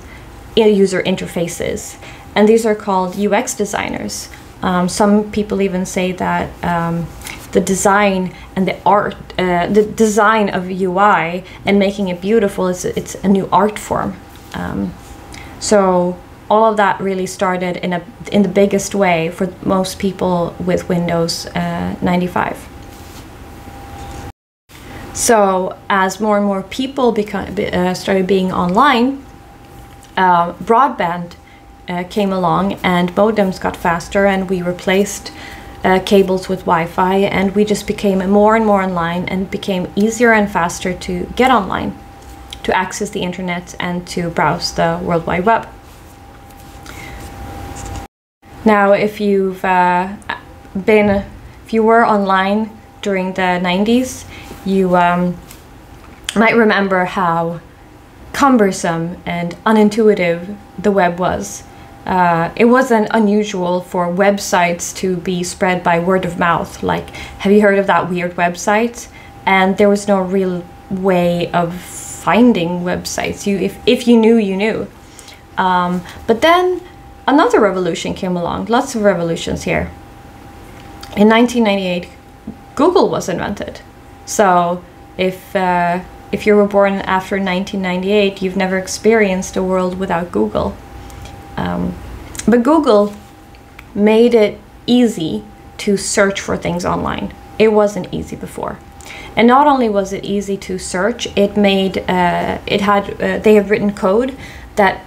user interfaces. And these are called U X designers. Um, some people even say that um, the design and the art, uh, the design of U I and making it beautiful, is it's a new art form. Um, so all of that really started in a in the biggest way for most people with Windows uh, ninety-five. So as more and more people become, uh, started being online, uh, broadband uh, came along and modems got faster, and we replaced Uh, cables with Wi-Fi, and we just became more and more online and became easier and faster to get online, to access the internet and to browse the World Wide Web. Now, if you've uh, been, if you were online during the nineties, you um, might remember how cumbersome and unintuitive the web was. Uh, it wasn't unusual for websites to be spread by word of mouth, like, have you heard of that weird website? And there was no real way of finding websites. You, if, if you knew, you knew. Um, but then another revolution came along, lots of revolutions here. In nineteen ninety-eight, Google was invented. So if, uh, if you were born after nineteen ninety-eight, you've never experienced a world without Google. Um, but Google made it easy to search for things online. It wasn't easy before. And not only was it easy to search, it made, uh, it had, uh, they have written code that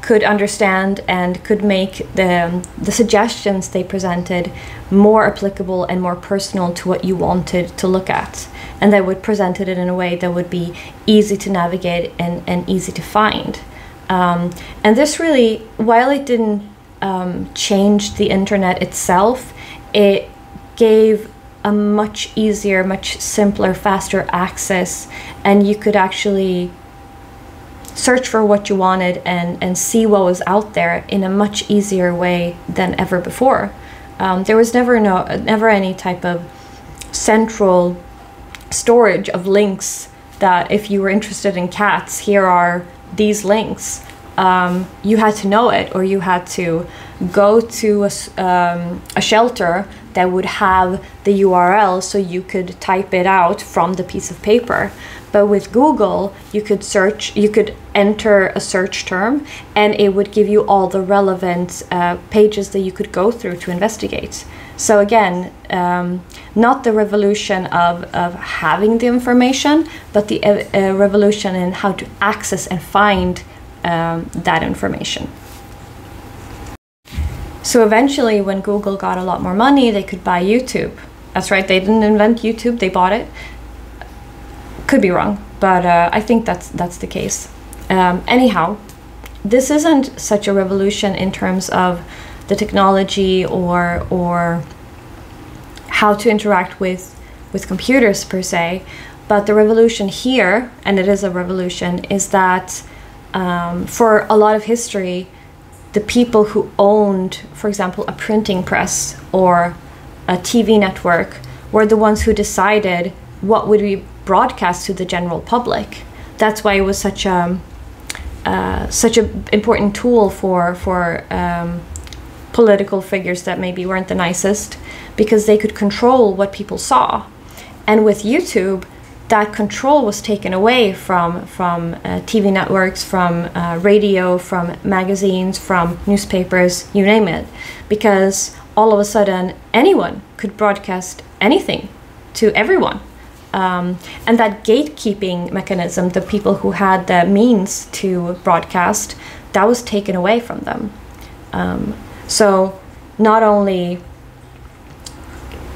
could understand and could make the, um, the suggestions they presented more applicable and more personal to what you wanted to look at. And they would present it in a way that would be easy to navigate and, and easy to find. Um, and this really, while it didn't um, change the internet itself, it gave a much easier, much simpler, faster access, and you could actually search for what you wanted and, and see what was out there in a much easier way than ever before. Um, there was never, no, never any type of central storage of links that if you were interested in cats, here are these links. Um, you had to know it, or you had to go to a, um, a shelter that would have the U R L so you could type it out from the piece of paper. But with Google, you could search, you could enter a search term and it would give you all the relevant uh, pages that you could go through to investigate. So again, um, not the revolution of, of having the information, but the uh, revolution in how to access and find um, that information. So eventually, when Google got a lot more money, they could buy YouTube. That's right, they didn't invent YouTube, they bought it. Could be wrong, but uh, I think that's that's the case. Um, anyhow, this isn't such a revolution in terms of the technology or or how to interact with with computers per se, but the revolution here, and it is a revolution, is that um, for a lot of history, the people who owned, for example, a printing press or a T V network were the ones who decided what would be broadcast to the general public. That's why it was such a uh, such an important tool for for um, political figures that maybe weren't the nicest, because they could control what people saw. And with YouTube, that control was taken away from from uh, T V networks, from uh, radio, from magazines, from newspapers, you name it, because all of a sudden anyone could broadcast anything to everyone. Um, and that gatekeeping mechanism, the people who had the means to broadcast, that was taken away from them. Um, so not only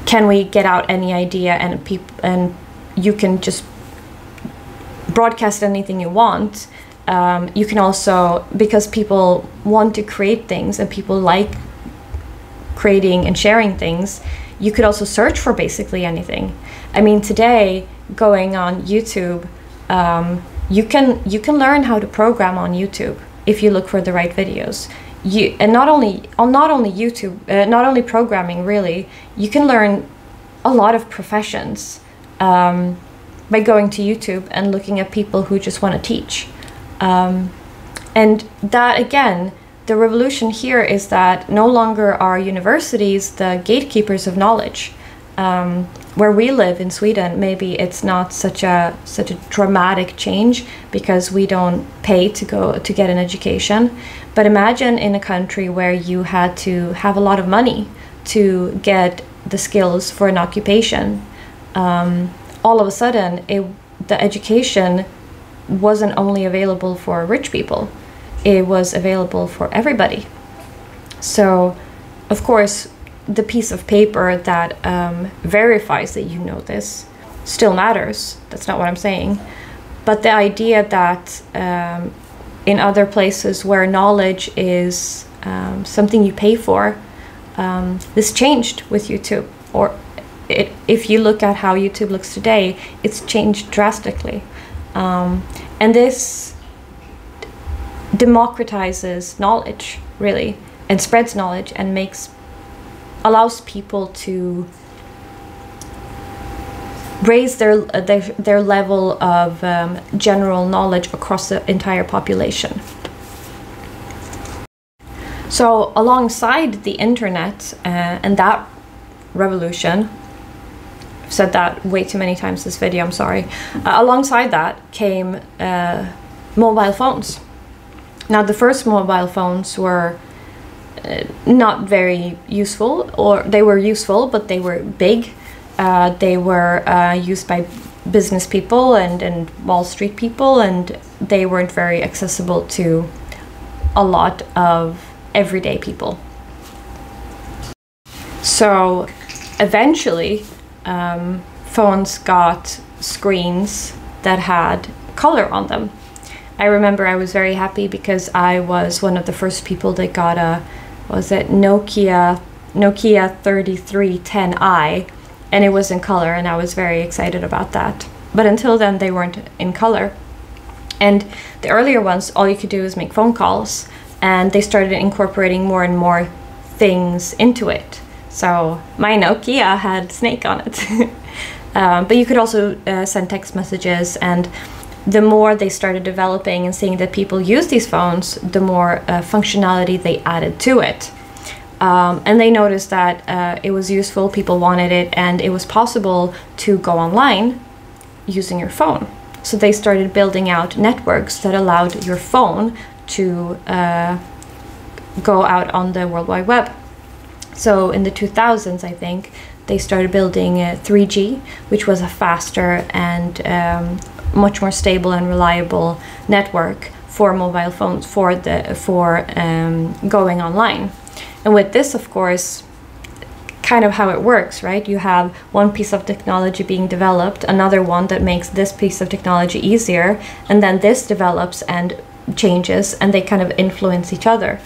can we get out any idea and, peop and you can just broadcast anything you want, um, you can also, because people want to create things and people like creating and sharing things, you could also search for basically anything. I mean, today, going on YouTube, um, you can you can learn how to program on YouTube if you look for the right videos. You and not only on not only YouTube, uh, not only programming really. You can learn a lot of professions um, by going to YouTube and looking at people who just want to teach. Um, and that again. The revolution here is that no longer are universities the gatekeepers of knowledge. Um, where we live in Sweden, maybe it's not such a such a dramatic change because we don't pay to go to get an education. But imagine in a country where you had to have a lot of money to get the skills for an occupation. Um, all of a sudden, it, the education wasn't only available for rich people. It was available for everybody. So, of course, the piece of paper that um, verifies that you know this still matters. That's not what I'm saying. But the idea that um, in other places where knowledge is um, something you pay for, um, this changed with YouTube. Or it, if you look at how YouTube looks today, it's changed drastically. Um, and this democratizes knowledge, really, and spreads knowledge and makes allows people to raise their their, their level of um, general knowledge across the entire population. So alongside the internet uh, and that revolution, I've said that way too many times this video, I'm sorry, uh, alongside that came uh, mobile phones. Now, the first mobile phones were uh, not very useful, or they were useful, but they were big. Uh, they were uh, used by business people and, and Wall Street people, and they weren't very accessible to a lot of everyday people. So eventually, um, phones got screens that had color on them. I remember I was very happy because I was one of the first people that got a, what was it, Nokia, Nokia thirty-three ten i, and it was in color, and I was very excited about that. But until then, they weren't in color. And the earlier ones, all you could do is make phone calls, and they started incorporating more and more things into it. So my Nokia had snake on it. um, but you could also uh, send text messages, and the more they started developing and seeing that people use these phones, the more uh, functionality they added to it. Um, and they noticed that uh, it was useful, people wanted it, and it was possible to go online using your phone. So they started building out networks that allowed your phone to uh, go out on the World Wide Web. So in the two thousands, I think, they started building uh, three G, which was a faster and um, much more stable and reliable network for mobile phones for the for um, going online. And with this, of course, kind of how it works, right? You have one piece of technology being developed, another one that makes this piece of technology easier, and then this develops and changes, and they kind of influence each other.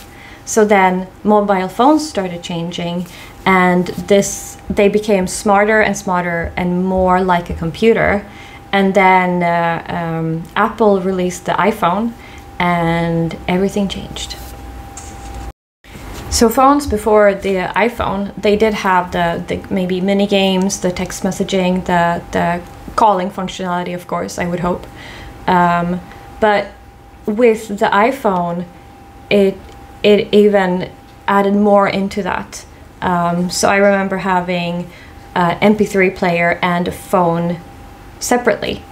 So then mobile phones started changing, and this they became smarter and smarter and more like a computer. And then uh, um, Apple released the iPhone, and everything changed. So phones before the iPhone, they did have the, the maybe mini games, the text messaging, the, the calling functionality, of course, I would hope. Um, but with the iPhone, it, it even added more into that. Um, so I remember having an M P three player and a phone separately,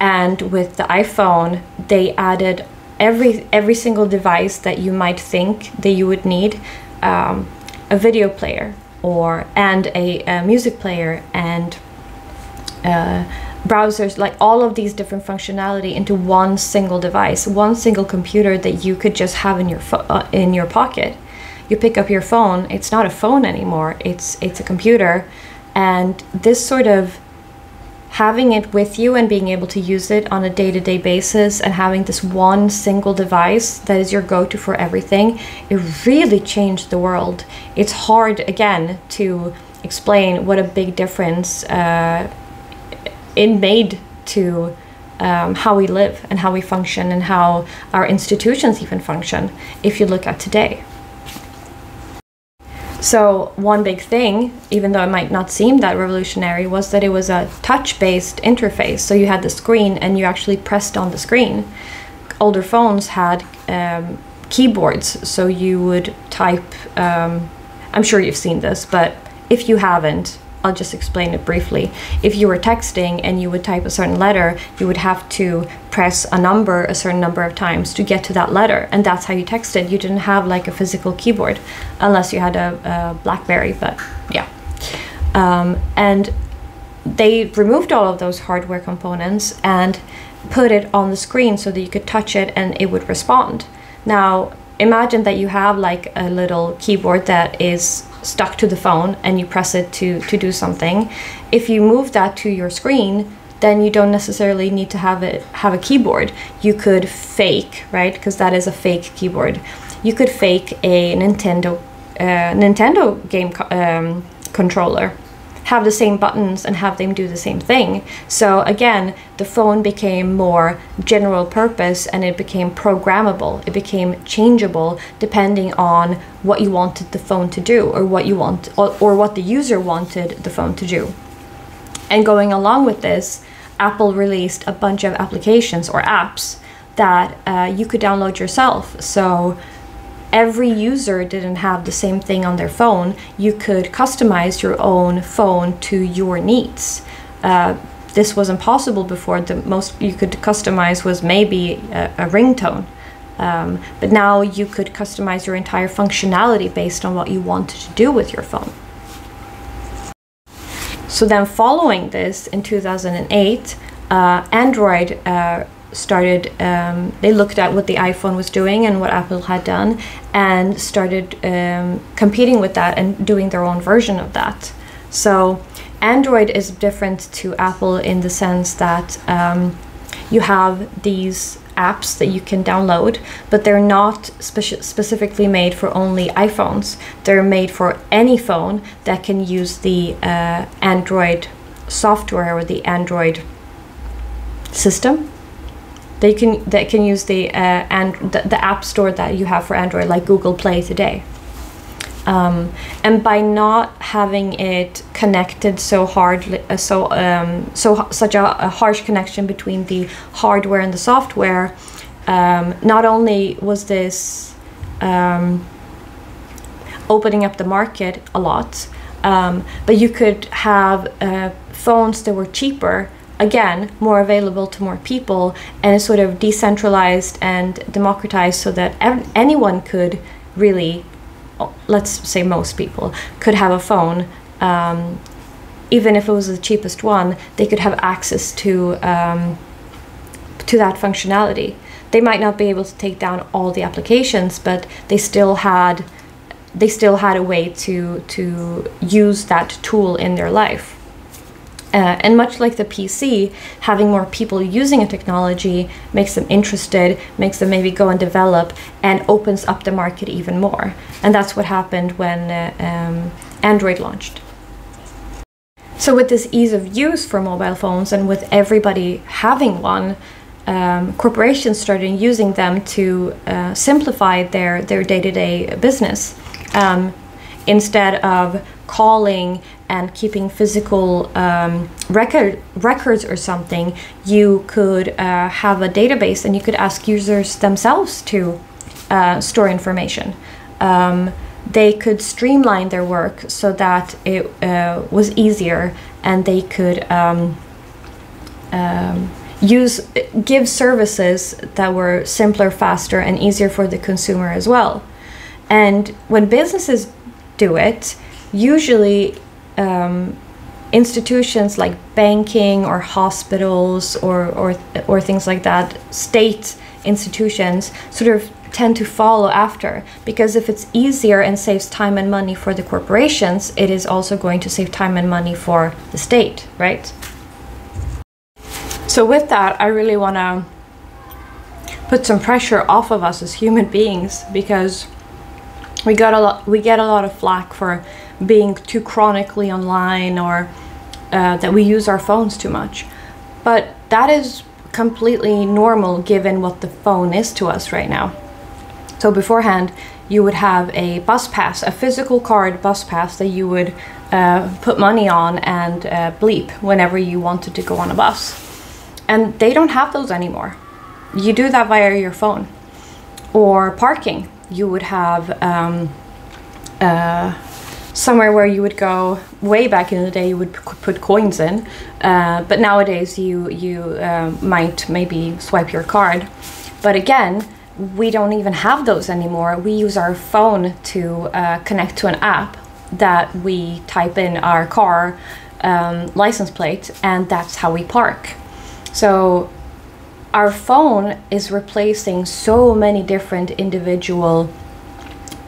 and with the iPhone they added every every single device that you might think that you would need, um, a video player or and a, a music player and uh, browsers, like all of these different functionality into one single device, one single computer that you could just have in your uh, in your pocket. You pick up your phone, it's not a phone anymore, it's it's a computer. And this sort of having it with you and being able to use it on a day-to-day basis and having this one single device that is your go-to for everything, it really changed the world. It's hard, again, to explain what a big difference uh, it made to um, how we live and how we function and how our institutions even function if you look at today. So one big thing, even though it might not seem that revolutionary, was that it was a touch-based interface. So you had the screen and you actually pressed on the screen. Older phones had um, keyboards, so you would type, um, I'm sure you've seen this, but if you haven't, I'll just explain it briefly. If you were texting and you would type a certain letter, you would have to press a number a certain number of times to get to that letter, and that's how you texted. You didn't have like a physical keyboard, unless you had a, a BlackBerry, but yeah. Um, and they removed all of those hardware components and put it on the screen so that you could touch it and it would respond. Now, imagine that you have like a little keyboard that is stuck to the phone and you press it to, to do something. If you move that to your screen, then you don't necessarily need to have it have a keyboard. You could fake, right? Because that is a fake keyboard. You could fake a Nintendo, uh, Nintendo game co um, controller, have the same buttons and have them do the same thing. So again, the phone became more general purpose and it became programmable. It became changeable depending on what you wanted the phone to do, or what you want, or, or what the user wanted the phone to do. And going along with this, Apple released a bunch of applications or apps that uh, you could download yourself. So every user didn't have the same thing on their phone. You could customize your own phone to your needs. Uh, this wasn't possible before. The most you could customize was maybe a, a ringtone, Um, but now you could customize your entire functionality based on what you wanted to do with your phone. So then following this, in two thousand eight, uh, Android uh, started, um, they looked at what the iPhone was doing and what Apple had done, and started um, competing with that and doing their own version of that. So Android is different to Apple in the sense that um, you have these apps that you can download, but they're not speci specifically made for only iPhones. They're made for any phone that can use the uh, Android software or the Android system. They can, that can use the, uh, and the, the app store that you have for Android, like Google Play today. Um, and by not having it connected so hard, uh, so um, so such a, a harsh connection between the hardware and the software, um, not only was this um, opening up the market a lot, um, but you could have uh, phones that were cheaper, again, more available to more people, and it's sort of decentralized and democratized so that ev anyone could really, let's say most people, could have a phone. Um, even if it was the cheapest one, they could have access to, um, to that functionality. They might not be able to take down all the applications, but they still had, they still had a way to, to use that tool in their life. Uh, and much like the P C, having more people using a technology makes them interested, makes them maybe go and develop, and opens up the market even more. And that's what happened when uh, um, Android launched. So with this ease of use for mobile phones, and with everybody having one, um, corporations started using them to uh, simplify their, their day-to-day business. Um, instead of calling and keeping physical um, record records or something, you could uh, have a database, and you could ask users themselves to uh, store information. Um, they could streamline their work so that it uh, was easier, and they could um, um, use give services that were simpler, faster, and easier for the consumer as well. And when businesses do it, usually um, institutions like banking or hospitals or, or, or things like that, state institutions, sort of tend to follow after, because if it's easier and saves time and money for the corporations, it is also going to save time and money for the state, right? So with that, I really want to put some pressure off of us as human beings, because we got a lot, we get a lot of flack for being too chronically online, or uh, that we use our phones too much. But that is completely normal given what the phone is to us right now. So beforehand, you would have a bus pass, a physical card bus pass that you would uh, put money on and uh, bleep whenever you wanted to go on a bus. And they don't have those anymore. You do that via your phone. Or parking. You would have um, uh, somewhere where you would go. Way back in the day, you would put coins in, uh, but nowadays you you uh, might maybe swipe your card. But again, we don't even have those anymore. We use our phone to uh, connect to an app that we type in our car um, license plate, and that's how we park. So our phone is replacing so many different individual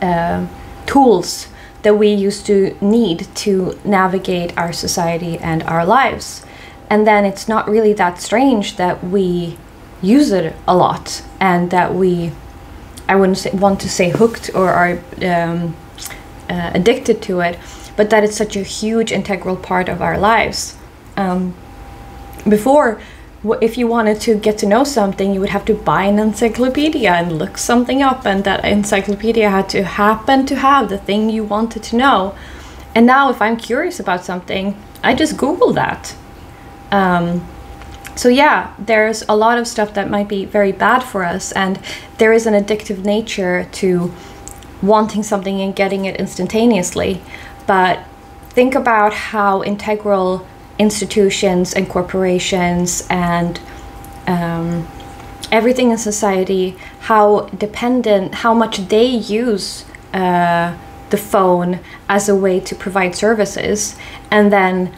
uh, tools that we used to need to navigate our society and our lives. And then it's not really that strange that we use it a lot, and that we, I wouldn't say, want to say hooked or are um, uh, addicted to it, but that it's such a huge integral part of our lives. Um, before, if you wanted to get to know something, you would have to buy an encyclopedia and look something up, and that encyclopedia had to happen to have the thing you wanted to know. And now if I'm curious about something, I just Google that. Um, so yeah, there's a lot of stuff that might be very bad for us, and there is an addictive nature to wanting something and getting it instantaneously. But think about how integral institutions and corporations and um, everything in society, how dependent, how much they use uh, the phone as a way to provide services, and then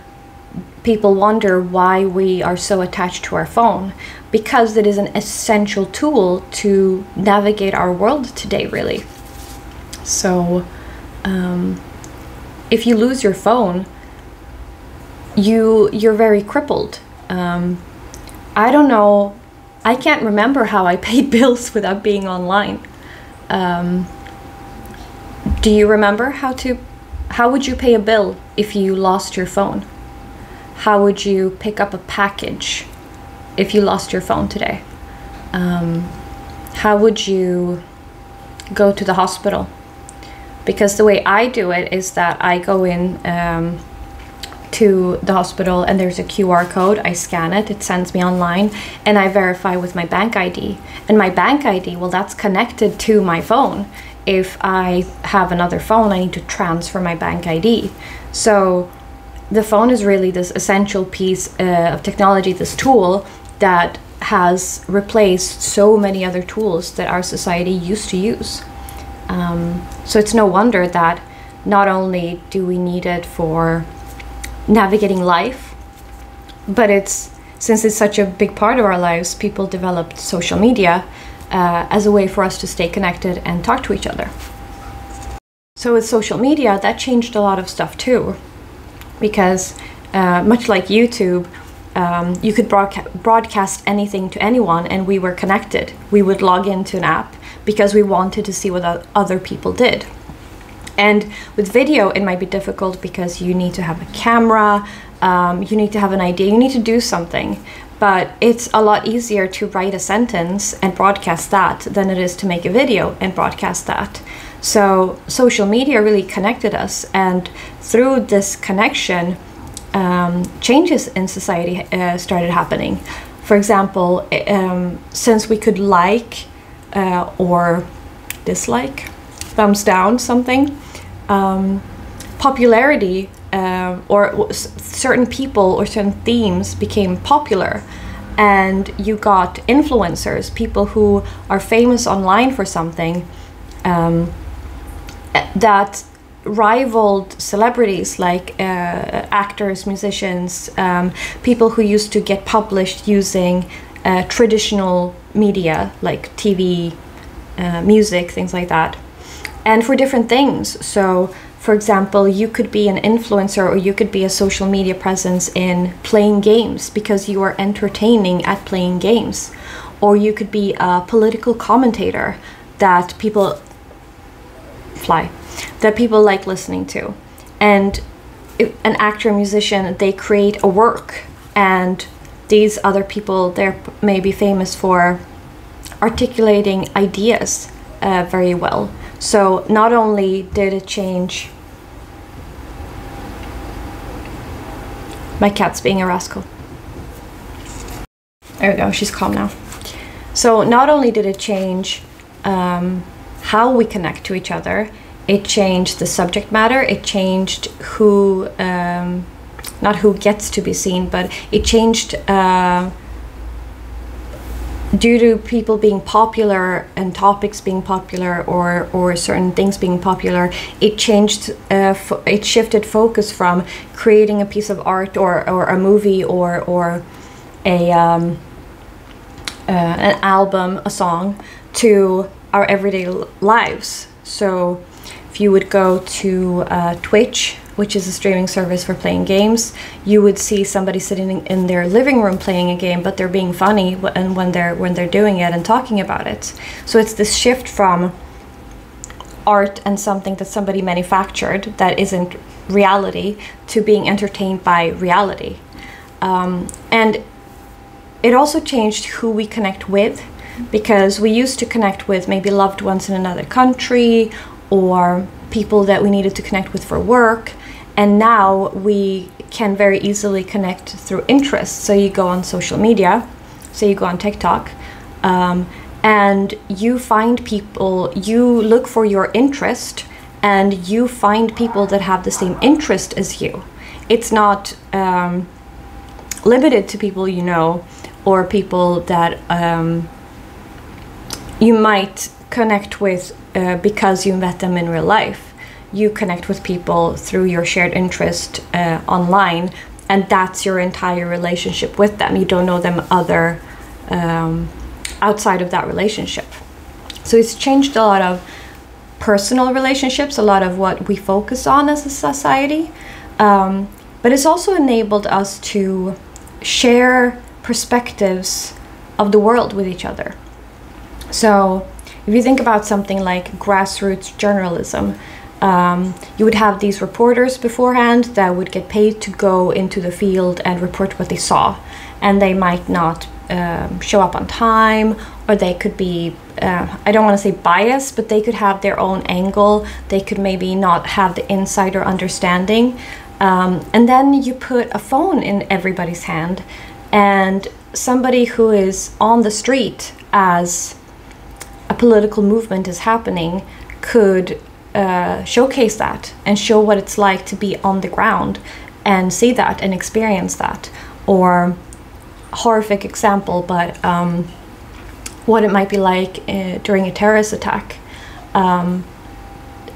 people wonder why we are so attached to our phone, because it is an essential tool to navigate our world today, really. So um, if you lose your phone, you you're very crippled. um, I don't know, I can't remember how I paid bills without being online. Um, do you remember how to how would you pay a bill if you lost your phone? How would you pick up a package if you lost your phone today? Um, how would you go to the hospital? Because the way I do it is that I go in um, to the hospital, and there's a Q R code. I scan it, it sends me online, and I verify with my bank I D. And my bank I D, well, that's connected to my phone. If I have another phone, I need to transfer my bank I D. So the phone is really this essential piece uh, of technology, this tool that has replaced so many other tools that our society used to use. Um, so it's no wonder that not only do we need it for navigating life, but it's, since it's such a big part of our lives, people developed social media uh, as a way for us to stay connected and talk to each other. So with social media, that changed a lot of stuff too. Because uh, much like YouTube, um, you could broadca broadcast anything to anyone, and we were connected. We would log into an app because we wanted to see what other people did. And with video, it might be difficult because you need to have a camera, um, you need to have an idea, you need to do something. But it's a lot easier to write a sentence and broadcast that than it is to make a video and broadcast that. So social media really connected us, and through this connection, um, changes in society uh, started happening. For example, um, since we could like uh, or dislike, thumbs down something, um, popularity uh, or certain people or certain themes became popular. And you got influencers, people who are famous online for something, um, that rivaled celebrities like uh, actors, musicians, um, people who used to get published using uh, traditional media like T V, uh, music, things like that, and for different things. So for example, you could be an influencer, or you could be a social media presence in playing games because you are entertaining at playing games, or you could be a political commentator that people fly that people like listening to. And an actor, musician, they create a work, and these other people, they're maybe famous for articulating ideas uh, very well. So not only did it change, my cat's being a rascal, there we go, she's calm now. So not only did it change um, how we connect to each other, it changed the subject matter, it changed who, um, not who gets to be seen, but it changed uh, due to people being popular and topics being popular, or, or certain things being popular. It changed, uh, fo it shifted focus from creating a piece of art, or, or a movie, or, or a, um, uh, an album, a song, to our everyday lives. So if you would go to uh, Twitch, which is a streaming service for playing games, you would see somebody sitting in their living room playing a game, but they're being funny and when they're when they're doing it and talking about it. So it's this shift from art and something that somebody manufactured that isn't reality, to being entertained by reality. Um, and it also changed who we connect with, because we used to connect with maybe loved ones in another country, or people that we needed to connect with for work, and now we can very easily connect through interests. So you go on social media, so you go on TikTok, um, and you find people, you look for your interest, and you find people that have the same interest as you. It's not um, limited to people you know, or people that um, you might connect with uh, because you met them in real life. You connect with people through your shared interest uh, online, and that's your entire relationship with them. You don't know them other um, outside of that relationship. So it's changed a lot of personal relationships, a lot of what we focus on as a society. Um, but it's also enabled us to share perspectives of the world with each other. So if you think about something like grassroots journalism, um, you would have these reporters beforehand that would get paid to go into the field and report what they saw. And they might not um, show up on time, or they could be, uh, I don't want to say biased, but they could have their own angle. They could maybe not have the insider understanding. Um, and then you put a phone in everybody's hand, and somebody who is on the street as a political movement is happening could uh, showcase that and show what it's like to be on the ground and see that and experience that. Or horrific example, but um, what it might be like uh, during a terrorist attack. Um,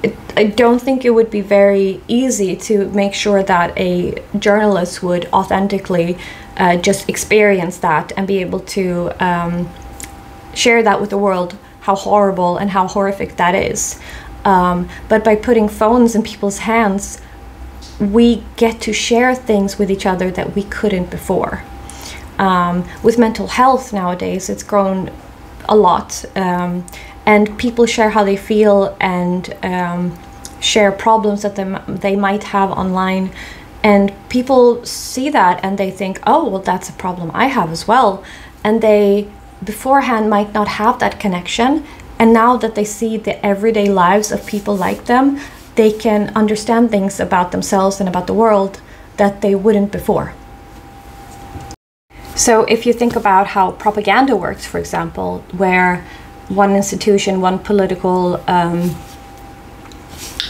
it, I don't think it would be very easy to make sure that a journalist would authentically uh, just experience that and be able to um, share that with the world, how horrible and how horrific that is. Um, but by putting phones in people's hands, we get to share things with each other that we couldn't before. Um, with mental health nowadays, it's grown a lot, um, and people share how they feel and um, share problems that they, they might have online. And people see that and they think, oh, well, that's a problem I have as well. And they beforehand might not have that connection, and now that they see the everyday lives of people like them, they can understand things about themselves and about the world that they wouldn't before. So if you think about how propaganda works, for example, where one institution, one political um,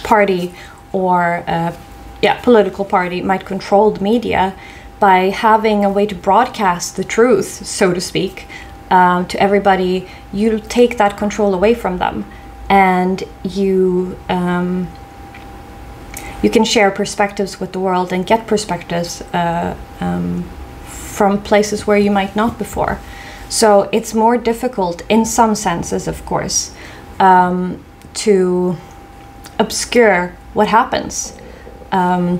party or uh, yeah, political party might control the media, by having a way to broadcast the truth, so to speak, Um, to everybody, you take that control away from them, and you um, you can share perspectives with the world and get perspectives uh, um, from places where you might not before. So it's more difficult in some senses, of course, um, to obscure what happens. Um,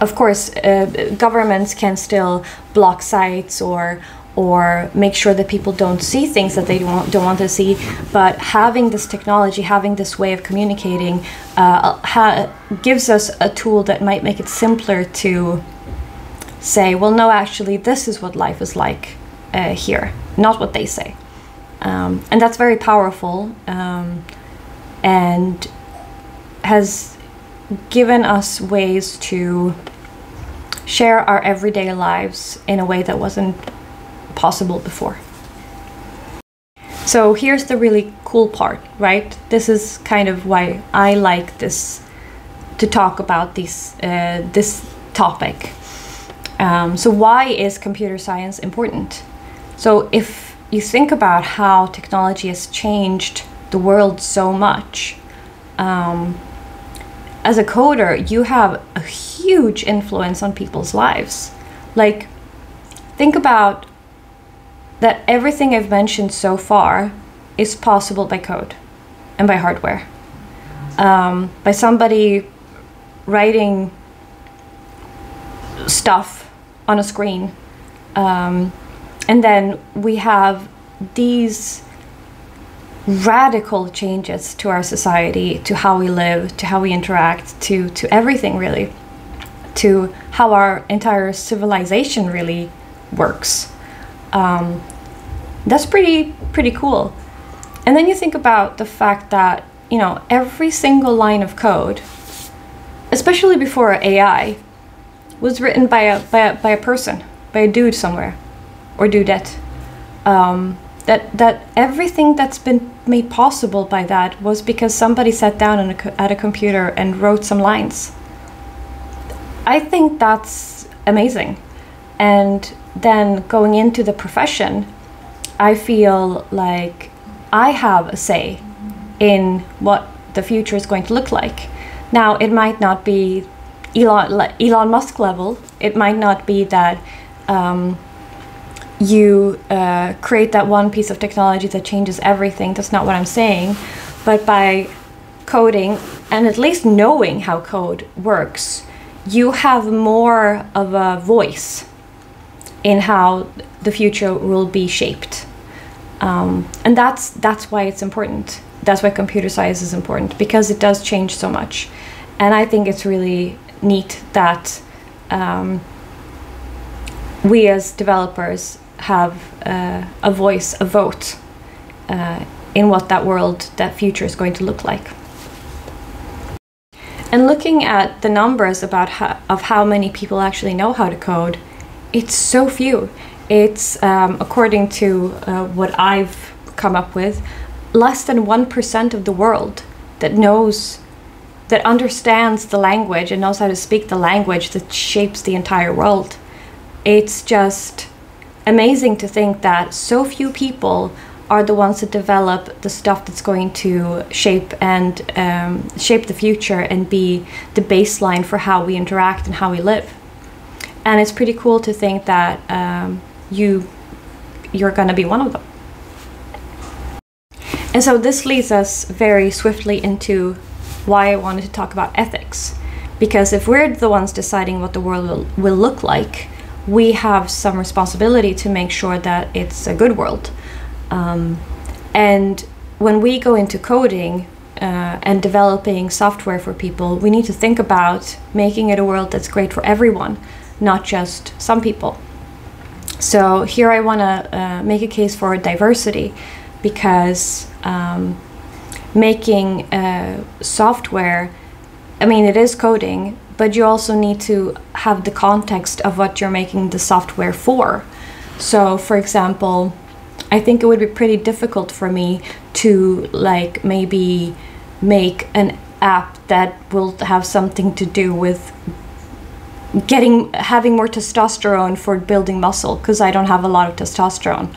of course, uh, governments can still block sites or or make sure that people don't see things that they don't want, don't want to see, but having this technology, having this way of communicating uh, ha gives us a tool that might make it simpler to say, well, no, actually, this is what life is like uh, here, not what they say. Um, and that's very powerful, um, and has given us ways to share our everyday lives in a way that wasn't possible before. So here's the really cool part, right? This is kind of why I like this, to talk about these, uh, this topic. Um, so why is computer science important? So if you think about how technology has changed the world so much, um, as a coder, you have a huge influence on people's lives. Like, think about that everything I've mentioned so far is possible by code and by hardware. Um, by somebody writing stuff on a screen. Um, and then we have these radical changes to our society, to how we live, to how we interact, to, to everything really, to how our entire civilization really works. Um, That's pretty, pretty cool. And then you think about the fact that, you know, every single line of code, especially before A I, was written by a, by a, by a person, by a dude somewhere, or dudette. Um, that, that everything that's been made possible by that was because somebody sat down on a co at a computer and wrote some lines. I think that's amazing. And then going into the profession, I feel like I have a say in what the future is going to look like. Now, it might not be Elon, Elon Musk level. It might not be that um, you uh, create that one piece of technology that changes everything. That's not what I'm saying. But by coding and at least knowing how code works, you have more of a voice in how the future will be shaped. Um, and that's, that's why it's important. That's why computer science is important, because it does change so much. And I think it's really neat that um, we as developers have uh, a voice, a vote uh, in what that world, that future is going to look like. And looking at the numbers about how, of how many people actually know how to code, it's so few. It's, um, according to uh, what I've come up with, less than one percent of the world that knows, that understands the language and knows how to speak the language that shapes the entire world. It's just amazing to think that so few people are the ones that develop the stuff that's going to shape and um, shape the future and be the baseline for how we interact and how we live. And it's pretty cool to think that um, you, you're going to be one of them. And so this leads us very swiftly into why I wanted to talk about ethics. Because if we're the ones deciding what the world will, will look like, we have some responsibility to make sure that it's a good world. Um, and when we go into coding uh, and developing software for people, we need to think about making it a world that's great for everyone, not just some people. So here I want to uh, make a case for diversity, because um, making uh, software, I mean, it is coding, but you also need to have the context of what you're making the software for. So, for example, I think it would be pretty difficult for me to, like, maybe make an app that will have something to do with getting having more testosterone for building muscle, because I don't have a lot of testosterone.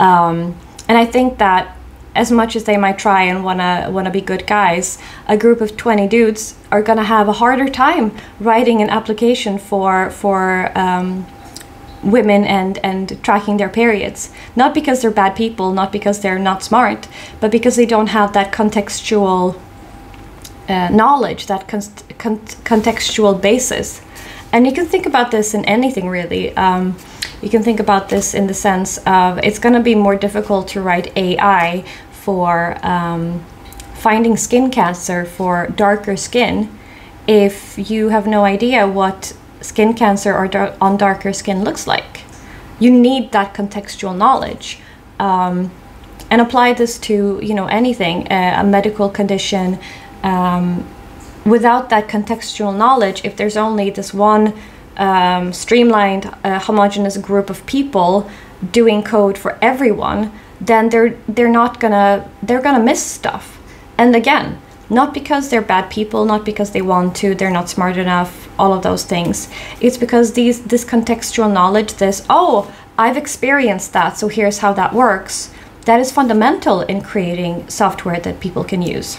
Um, and I think that as much as they might try and wanna wanna be good guys, a group of twenty dudes are gonna have a harder time writing an application for for um, women and and tracking their periods. Not because they're bad people, not because they're not smart, but because they don't have that contextual uh, knowledge, that con con contextual basis. And you can think about this in anything, really. Um, you can think about this in the sense of it's going to be more difficult to write A I for um, finding skin cancer for darker skin if you have no idea what skin cancer or dar on darker skin looks like. You need that contextual knowledge. Um, and apply this to, you know, anything, a, a medical condition. Um, Without that contextual knowledge, if there's only this one um, streamlined, uh, homogenous group of people doing code for everyone, then they're they're not gonna they're gonna miss stuff. And again, not because they're bad people, not because they want to, they're not smart enough, all of those things. It's because these this contextual knowledge, this oh, I've experienced that, so here's how that works. That is fundamental in creating software that people can use.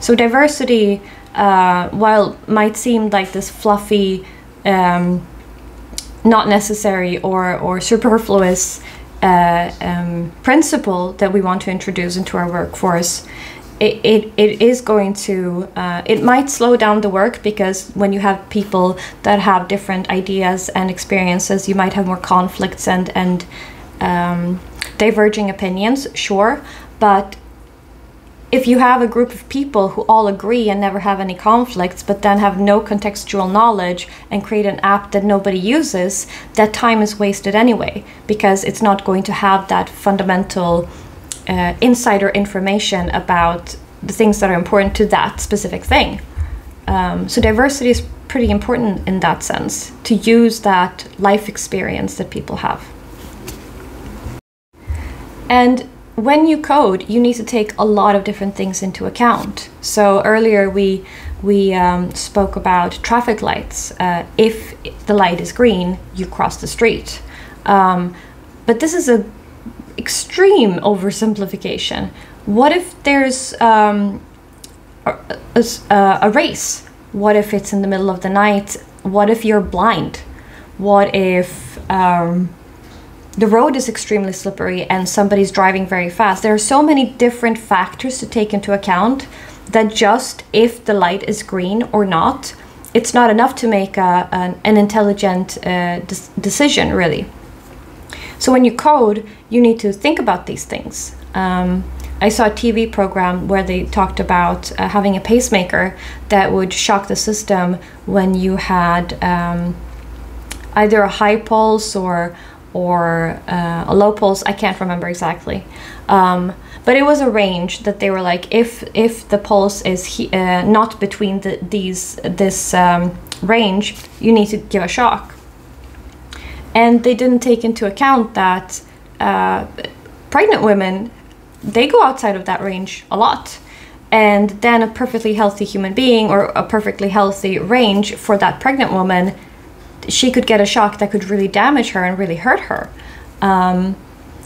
So diversity, Uh, while might seem like this fluffy, um, not necessary or, or superfluous uh, um, principle that we want to introduce into our workforce, it, it, it is going to, uh, it might slow down the work, because when you have people that have different ideas and experiences, you might have more conflicts and, and um, diverging opinions, sure, but if you have a group of people who all agree and never have any conflicts, but then have no contextual knowledge and create an app that nobody uses, that time is wasted anyway, because it's not going to have that fundamental uh, insider information about the things that are important to that specific thing. Um, so diversity is pretty important in that sense, to use that life experience that people have. And when you code, you need to take a lot of different things into account. So earlier we, we um, spoke about traffic lights. Uh, if the light is green, you cross the street. Um, but this is a extreme oversimplification. What if there's um, a, a, a race? What if it's in the middle of the night? What if you're blind? What if um, the road is extremely slippery and somebody's driving very fast? There are so many different factors to take into account that just if the light is green or not, it's not enough to make a, an, an intelligent uh, decision, really. So when you code, you need to think about these things. Um, I saw a T V program where they talked about uh, having a pacemaker that would shock the system when you had um, either a high pulse or, or uh, a low pulse. I can't remember exactly. Um, but it was a range that they were like, if, if the pulse is he uh, not between the, these, this um, range, you need to give a shock. And they didn't take into account that uh, pregnant women, they go outside of that range a lot. And then a perfectly healthy human being or a perfectly healthy range for that pregnant woman, she could get a shock that could really damage her and really hurt her. Um,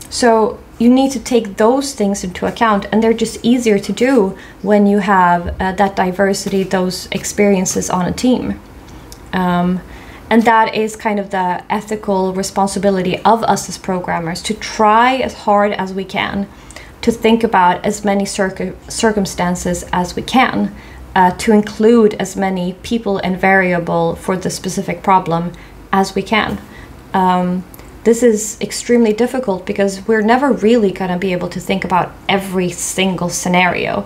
so you need to take those things into account, and they're just easier to do when you have uh, that diversity, those experiences on a team. Um, And that is kind of the ethical responsibility of us as programmers, to try as hard as we can to think about as many circ circumstances as we can, uh, to include as many people and variable for the specific problem as we can. Um, this is extremely difficult because we're never really going to be able to think about every single scenario.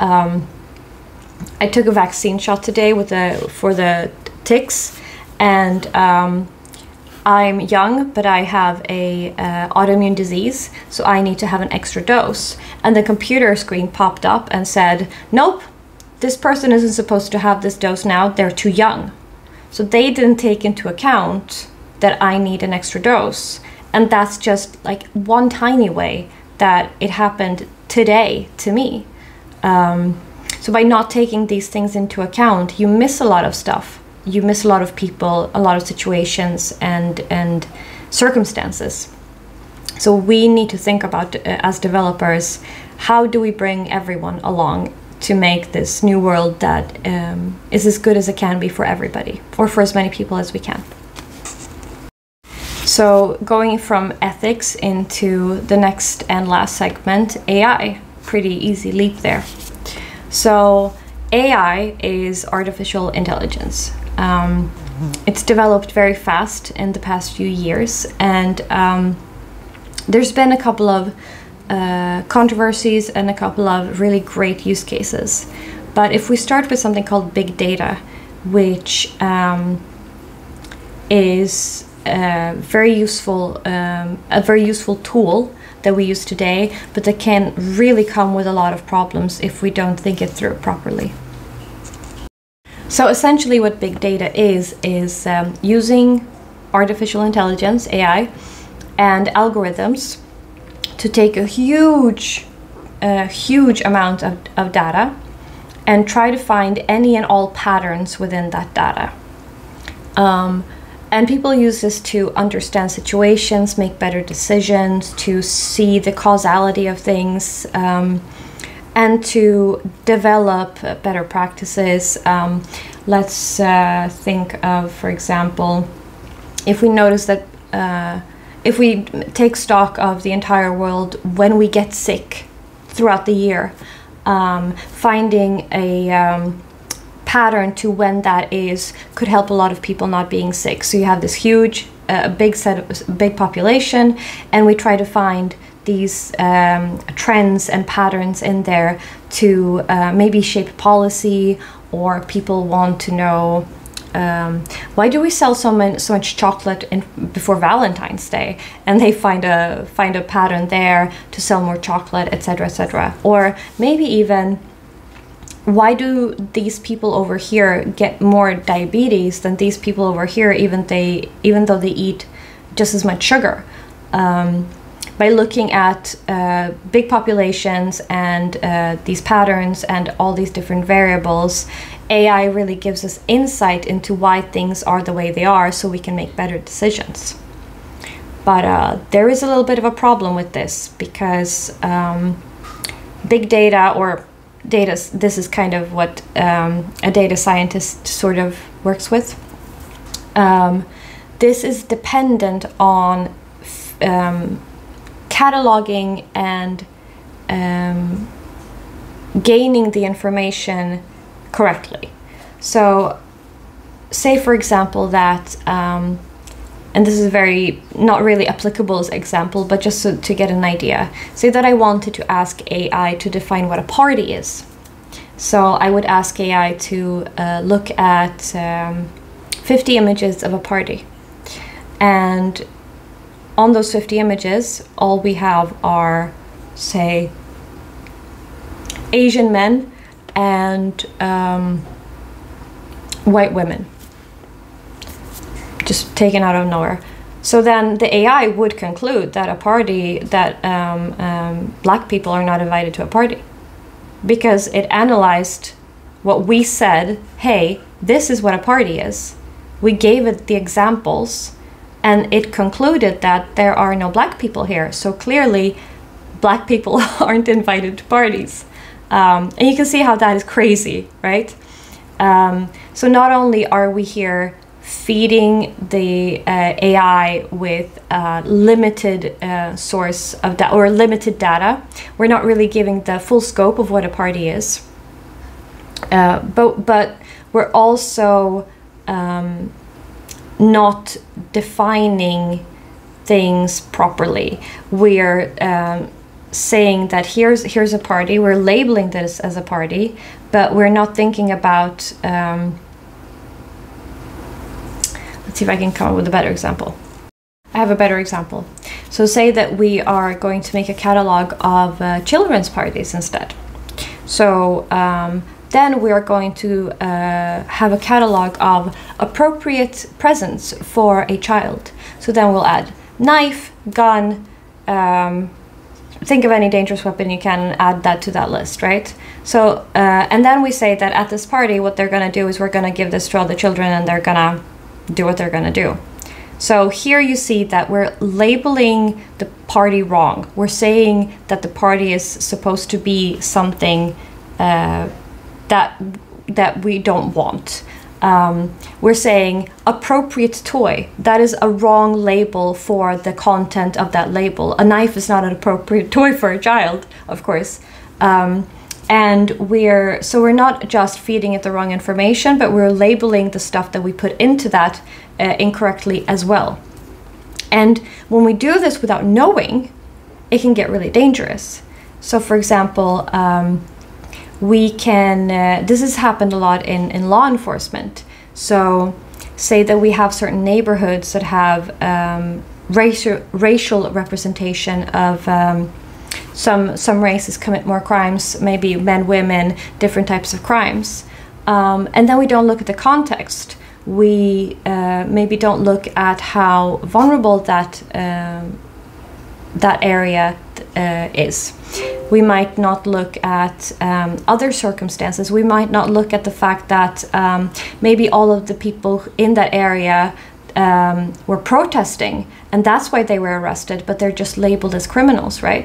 Um, I took a vaccine shot today with the, for the ticks. And um, I'm young, but I have a uh, autoimmune disease, so I need to have an extra dose. And the computer screen popped up and said, nope, this person isn't supposed to have this dose now, they're too young. So they didn't take into account that I need an extra dose. And that's just like one tiny way that it happened today to me. Um, so by not taking these things into account, you miss a lot of stuff. You miss a lot of people, a lot of situations and, and circumstances. So we need to think about, uh, as developers, how do we bring everyone along to make this new world that um, is as good as it can be for everybody, or for as many people as we can. So going from ethics into the next and last segment, A I. Pretty easy leap there. So A I is artificial intelligence. Um, it's developed very fast in the past few years, and um, there's been a couple of uh, controversies and a couple of really great use cases. But if we start with something called big data, which um, is a very useful, um, a very useful tool that we use today, but that can really come with a lot of problems if we don't think it through properly. So essentially what big data is, is um, using artificial intelligence, A I, and algorithms to take a huge, uh, huge amount of, of data and try to find any and all patterns within that data. Um, and people use this to understand situations, make better decisions, to see the causality of things, um, and to develop better practices. Um, let's uh, think of, for example, if we notice that, uh, if we take stock of the entire world when we get sick throughout the year, um, finding a um, pattern to when that is could help a lot of people not being sick. So you have this huge, uh, big set of, big population, and we try to find these um, trends and patterns in there to uh, maybe shape policy, or people want to know, um, why do we sell so, many, so much chocolate in, before Valentine's Day? And they find a, find a pattern there to sell more chocolate, et cetera, et cetera. Or maybe even, why do these people over here get more diabetes than these people over here, even, they, even though they eat just as much sugar? Um, by looking at uh, big populations and uh, these patterns and all these different variables, A I really gives us insight into why things are the way they are, so we can make better decisions. But uh, there is a little bit of a problem with this because um, big data or data, this is kind of what um, a data scientist sort of works with. Um, this is dependent on um, cataloging and um, gaining the information correctly. So say, for example, that um, and this is very not really applicable as example, but just so, to get an idea. Say that I wanted to ask A I to define what a party is. So I would ask A I to uh, look at um, fifty images of a party. And on those fifty images, all we have are, say, Asian men and um, white women. Just taken out of nowhere. So then the A I would conclude that a party, that um, um, black people are not invited to a party, because it analyzed what we said. Hey, this is what a party is. We gave it the examples and it concluded that there are no black people here. So clearly black people aren't invited to parties. Um, and you can see how that is crazy, right? Um, so not only are we here feeding the uh, A I with uh, limited uh, source of data or limited data. We're not really giving the full scope of what a party is. Uh, but, but we're also um, not defining things properly. We're um, saying that here's, here's a party, we're labeling this as a party, but we're not thinking about um, see if I can come up with a better example. I have a better example. So say that we are going to make a catalog of uh, children's parties instead. So um, then we are going to uh, have a catalog of appropriate presents for a child. So then we'll add knife, gun, um, think of any dangerous weapon you can and add that to that list, right? So, uh, and then we say that at this party, what they're gonna do is we're gonna give this to all the children and they're gonna do what they're gonna do. So here you see that we're labeling the party wrong. We're saying that the party is supposed to be something uh, that that we don't want. Um, we're saying appropriate toy. That is a wrong label for the content of that label. A knife is not an appropriate toy for a child, of course. Um, And we're, so we're not just feeding it the wrong information, but we're labeling the stuff that we put into that uh, incorrectly as well. And when we do this without knowing, it can get really dangerous. So for example, um, we can, uh, this has happened a lot in, in law enforcement. So say that we have certain neighborhoods that have um, racial, racial representation of um, Some, some races commit more crimes, maybe men, women, different types of crimes. Um, and then we don't look at the context. We uh, maybe don't look at how vulnerable that, um, that area uh, is. We might not look at um, other circumstances. We might not look at the fact that um, maybe all of the people in that area um, were protesting, and that's why they were arrested, but they're just labeled as criminals, right?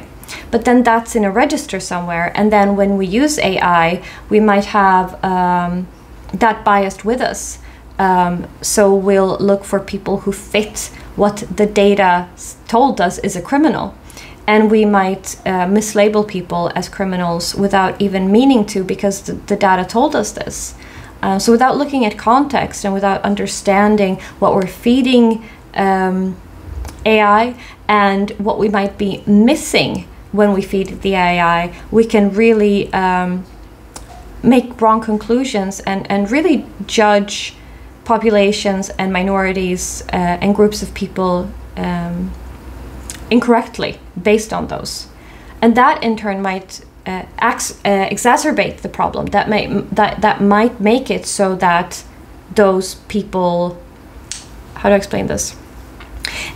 But then that's in a register somewhere, and then when we use A I, we might have um, that biased with us. Um, so we'll look for people who fit what the data told us is a criminal, and we might uh, mislabel people as criminals without even meaning to, because the, the data told us this. Uh, so without looking at context and without understanding what we're feeding um, A I and what we might be missing when we feed the A I, we can really um, make wrong conclusions and, and really judge populations and minorities uh, and groups of people um, incorrectly based on those. And that in turn might uh, ex uh, exacerbate the problem. That, may, that, that might make it so that those people, how do I explain this?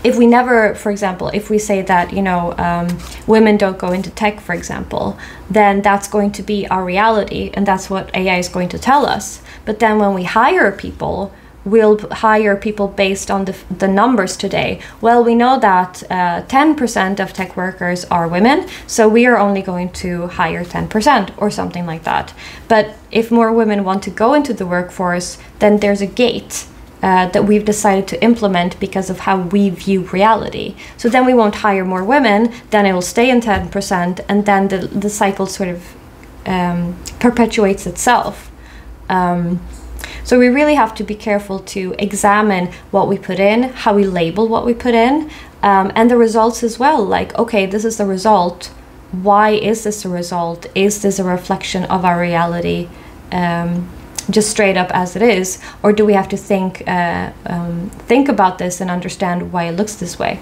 If we never, for example, if we say that, you know, um, women don't go into tech, for example, then that's going to be our reality and that's what A I is going to tell us. But then when we hire people, we'll hire people based on the, the numbers today. Well, we know that ten percent uh, of tech workers are women, so we are only going to hire ten percent or something like that. But if more women want to go into the workforce, then there's a gate uh, that we've decided to implement because of how we view reality. So then we won't hire more women, then it will stay in ten percent, and then the, the cycle sort of um, perpetuates itself. Um, So we really have to be careful to examine what we put in, how we label what we put in, um, and the results as well. Like, okay, this is the result. Why is this a result? Is this a reflection of our reality, um, just straight up as it is? Or do we have to think, uh, um, think about this and understand why it looks this way?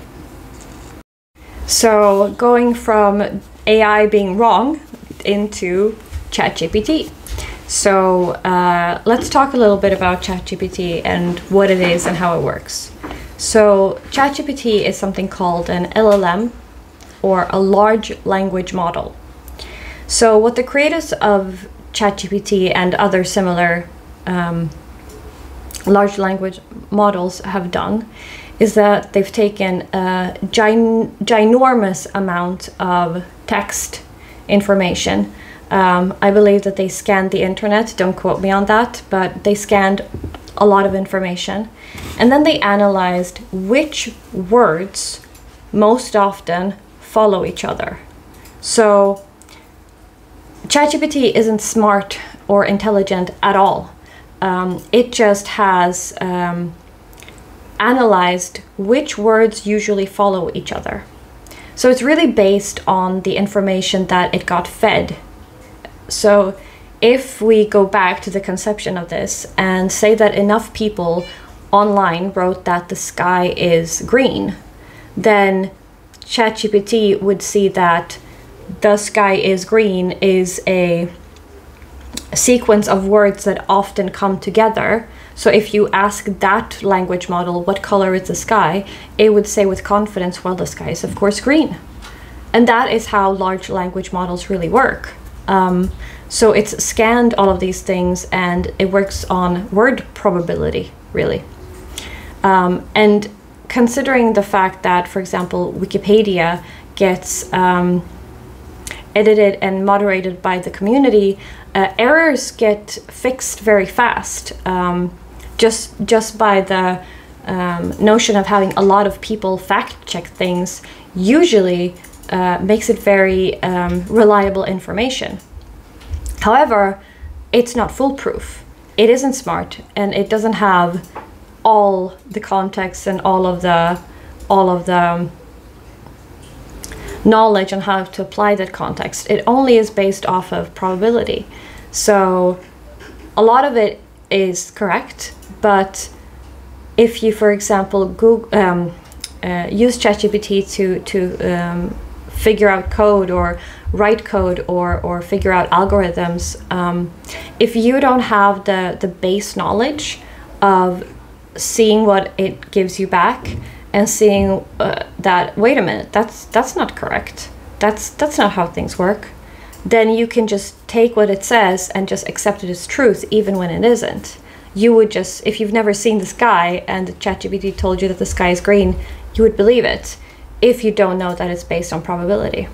So going from A I being wrong into ChatGPT. So uh, let's talk a little bit about ChatGPT and what it is and how it works. So ChatGPT is something called an L L M, or a large language model. So what the creators of ChatGPT and other similar um, large language models have done is that they've taken a gin ginormous amount of text information. Um, I believe that they scanned the internet, don't quote me on that, but they scanned a lot of information. And then they analyzed which words most often follow each other. So ChatGPT isn't smart or intelligent at all. Um, it just has um, analyzed which words usually follow each other. So it's really based on the information that it got fed. So if we go back to the conception of this and say that enough people online wrote that the sky is green, then ChatGPT would see that the sky is green is a sequence of words that often come together. So if you ask that language model, what color is the sky? It would say with confidence, well, the sky is of course green. And that is how large language models really work. Um, so it's scanned all of these things and it works on word probability, really. Um, and considering the fact that, for example, Wikipedia gets um, edited and moderated by the community, uh, errors get fixed very fast um, just, just by the um, notion of having a lot of people fact-check things, usually Uh, makes it very um, reliable information. However, it's not foolproof. It isn't smart, and it doesn't have all the context and all of the all of the knowledge on how to apply that context. It only is based off of probability. So a lot of it is correct, but if you, for example, Google, um, uh, use ChatGPT to to um, figure out code or write code or, or figure out algorithms, um, if you don't have the, the base knowledge of seeing what it gives you back and seeing uh, that, wait a minute, that's, that's not correct, that's, that's not how things work, then you can just take what it says and just accept it as truth even when it isn't. You would just, if you've never seen the sky and ChatGPT told you that the sky is green, you would believe it, if you don't know that it's based on probability.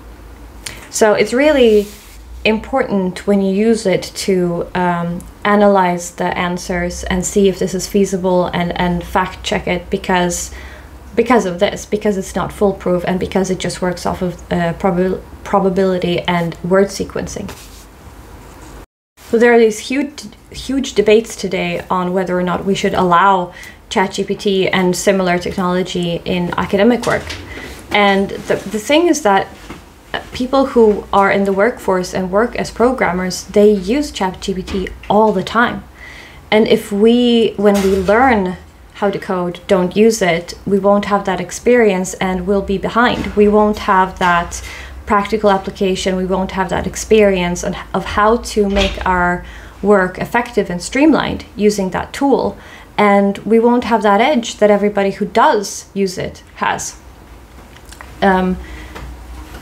So it's really important when you use it to um, analyze the answers and see if this is feasible and, and fact check it because, because of this, because it's not foolproof and because it just works off of uh, prob probability and word sequencing. So there are these huge, huge debates today on whether or not we should allow ChatGPT and similar technology in academic work. And the, the thing is that people who are in the workforce and work as programmers, they use ChatGPT all the time. And if we, when we learn how to code, don't use it, we won't have that experience and we'll be behind. We won't have that practical application. We won't have that experience on, of how to make our work effective and streamlined using that tool. And we won't have that edge that everybody who does use it has. Um,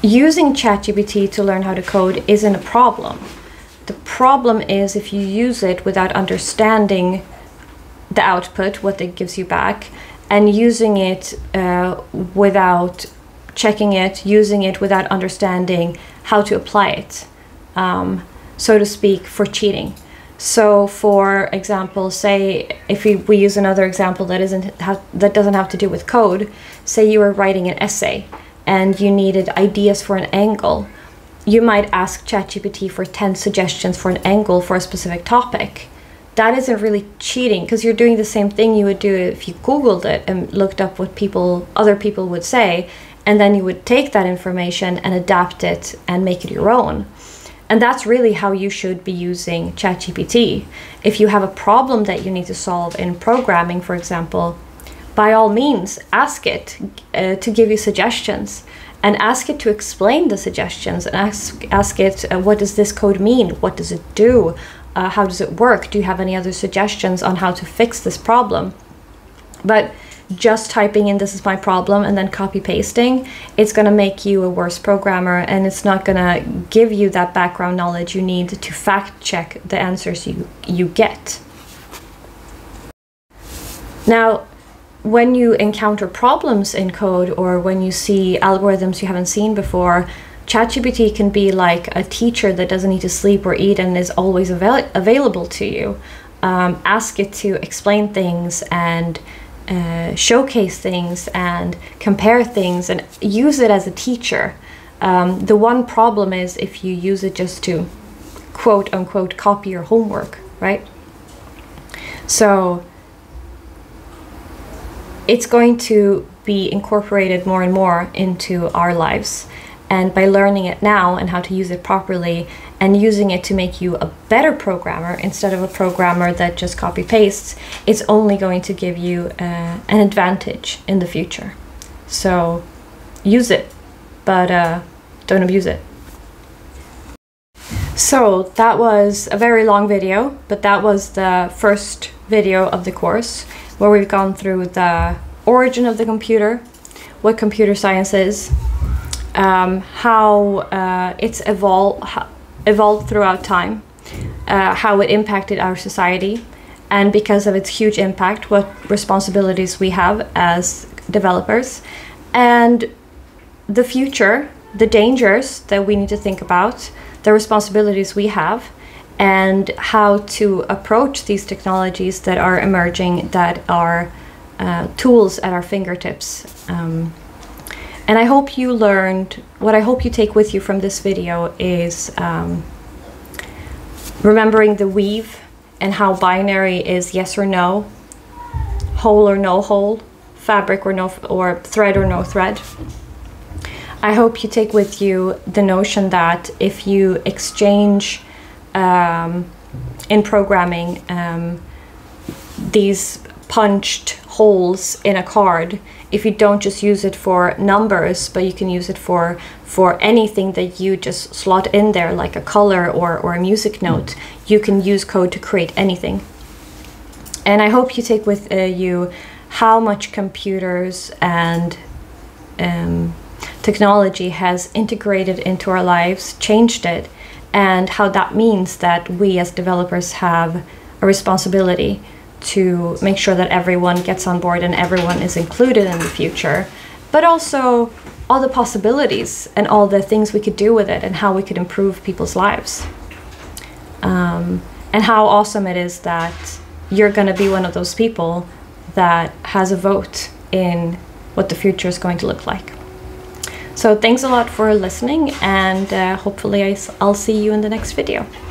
using ChatGPT to learn how to code isn't a problem. The problem is if you use it without understanding the output, what it gives you back, and using it uh, without checking it, using it without understanding how to apply it, um, so to speak, for cheating. So for example, say if we, we use another example that isn't ha that doesn't have to do with code, say you are writing an essay and you needed ideas for an angle. You might ask ChatGPT for ten suggestions for an angle for a specific topic. That isn't really cheating, because you're doing the same thing you would do if you Googled it and looked up what people, other people would say, and then you would take that information and adapt it and make it your own. And that's really how you should be using ChatGPT. If you have a problem that you need to solve in programming, for example, by all means, ask it uh, to give you suggestions, and ask it to explain the suggestions, and ask, ask it, uh, what does this code mean? What does it do? Uh, how does it work? Do you have any other suggestions on how to fix this problem? But just typing in "this is my problem" and then copy pasting, it's going to make you a worse programmer, and it's not going to give you that background knowledge you need to fact check the answers you, you get. Now, when you encounter problems in code, or when you see algorithms you haven't seen before, ChatGPT can be like a teacher that doesn't need to sleep or eat and is always avail available to you. Um, ask it to explain things and uh, showcase things and compare things, and use it as a teacher. Um, the one problem is if you use it just to quote unquote copy your homework, right? So it's going to be incorporated more and more into our lives. And by learning it now and how to use it properly, and using it to make you a better programmer instead of a programmer that just copy pastes, it's only going to give you uh, an advantage in the future. So use it, but uh, don't abuse it. So that was a very long video, but that was the first video of the course, where we've gone through the origin of the computer, what computer science is, Um, how uh, it's evol evolved throughout time, uh, how it impacted our society, and because of its huge impact, what responsibilities we have as developers, and the future, the dangers that we need to think about, the responsibilities we have, and how to approach these technologies that are emerging, that are uh, tools at our fingertips. Um, And I hope you learned, what I hope you take with you from this video is um, remembering the weave and how binary is yes or no, whole or no whole, fabric or no, or thread or no thread. I hope you take with you the notion that if you exchange um, in programming um, these punched holes in a card, if you don't just use it for numbers, but you can use it for for anything that you just slot in there, like a color or, or a music note, you can use code to create anything. And I hope you take with uh, you how much computers and um, technology has integrated into our lives, changed it, and how that means that we as developers have a responsibility to make sure that everyone gets on board and everyone is included in the future, but also all the possibilities and all the things we could do with it and how we could improve people's lives. Um, and how awesome it is that you're going to be one of those people that has a vote in what the future is going to look like. So thanks a lot for listening, and uh, hopefully I'll see you in the next video.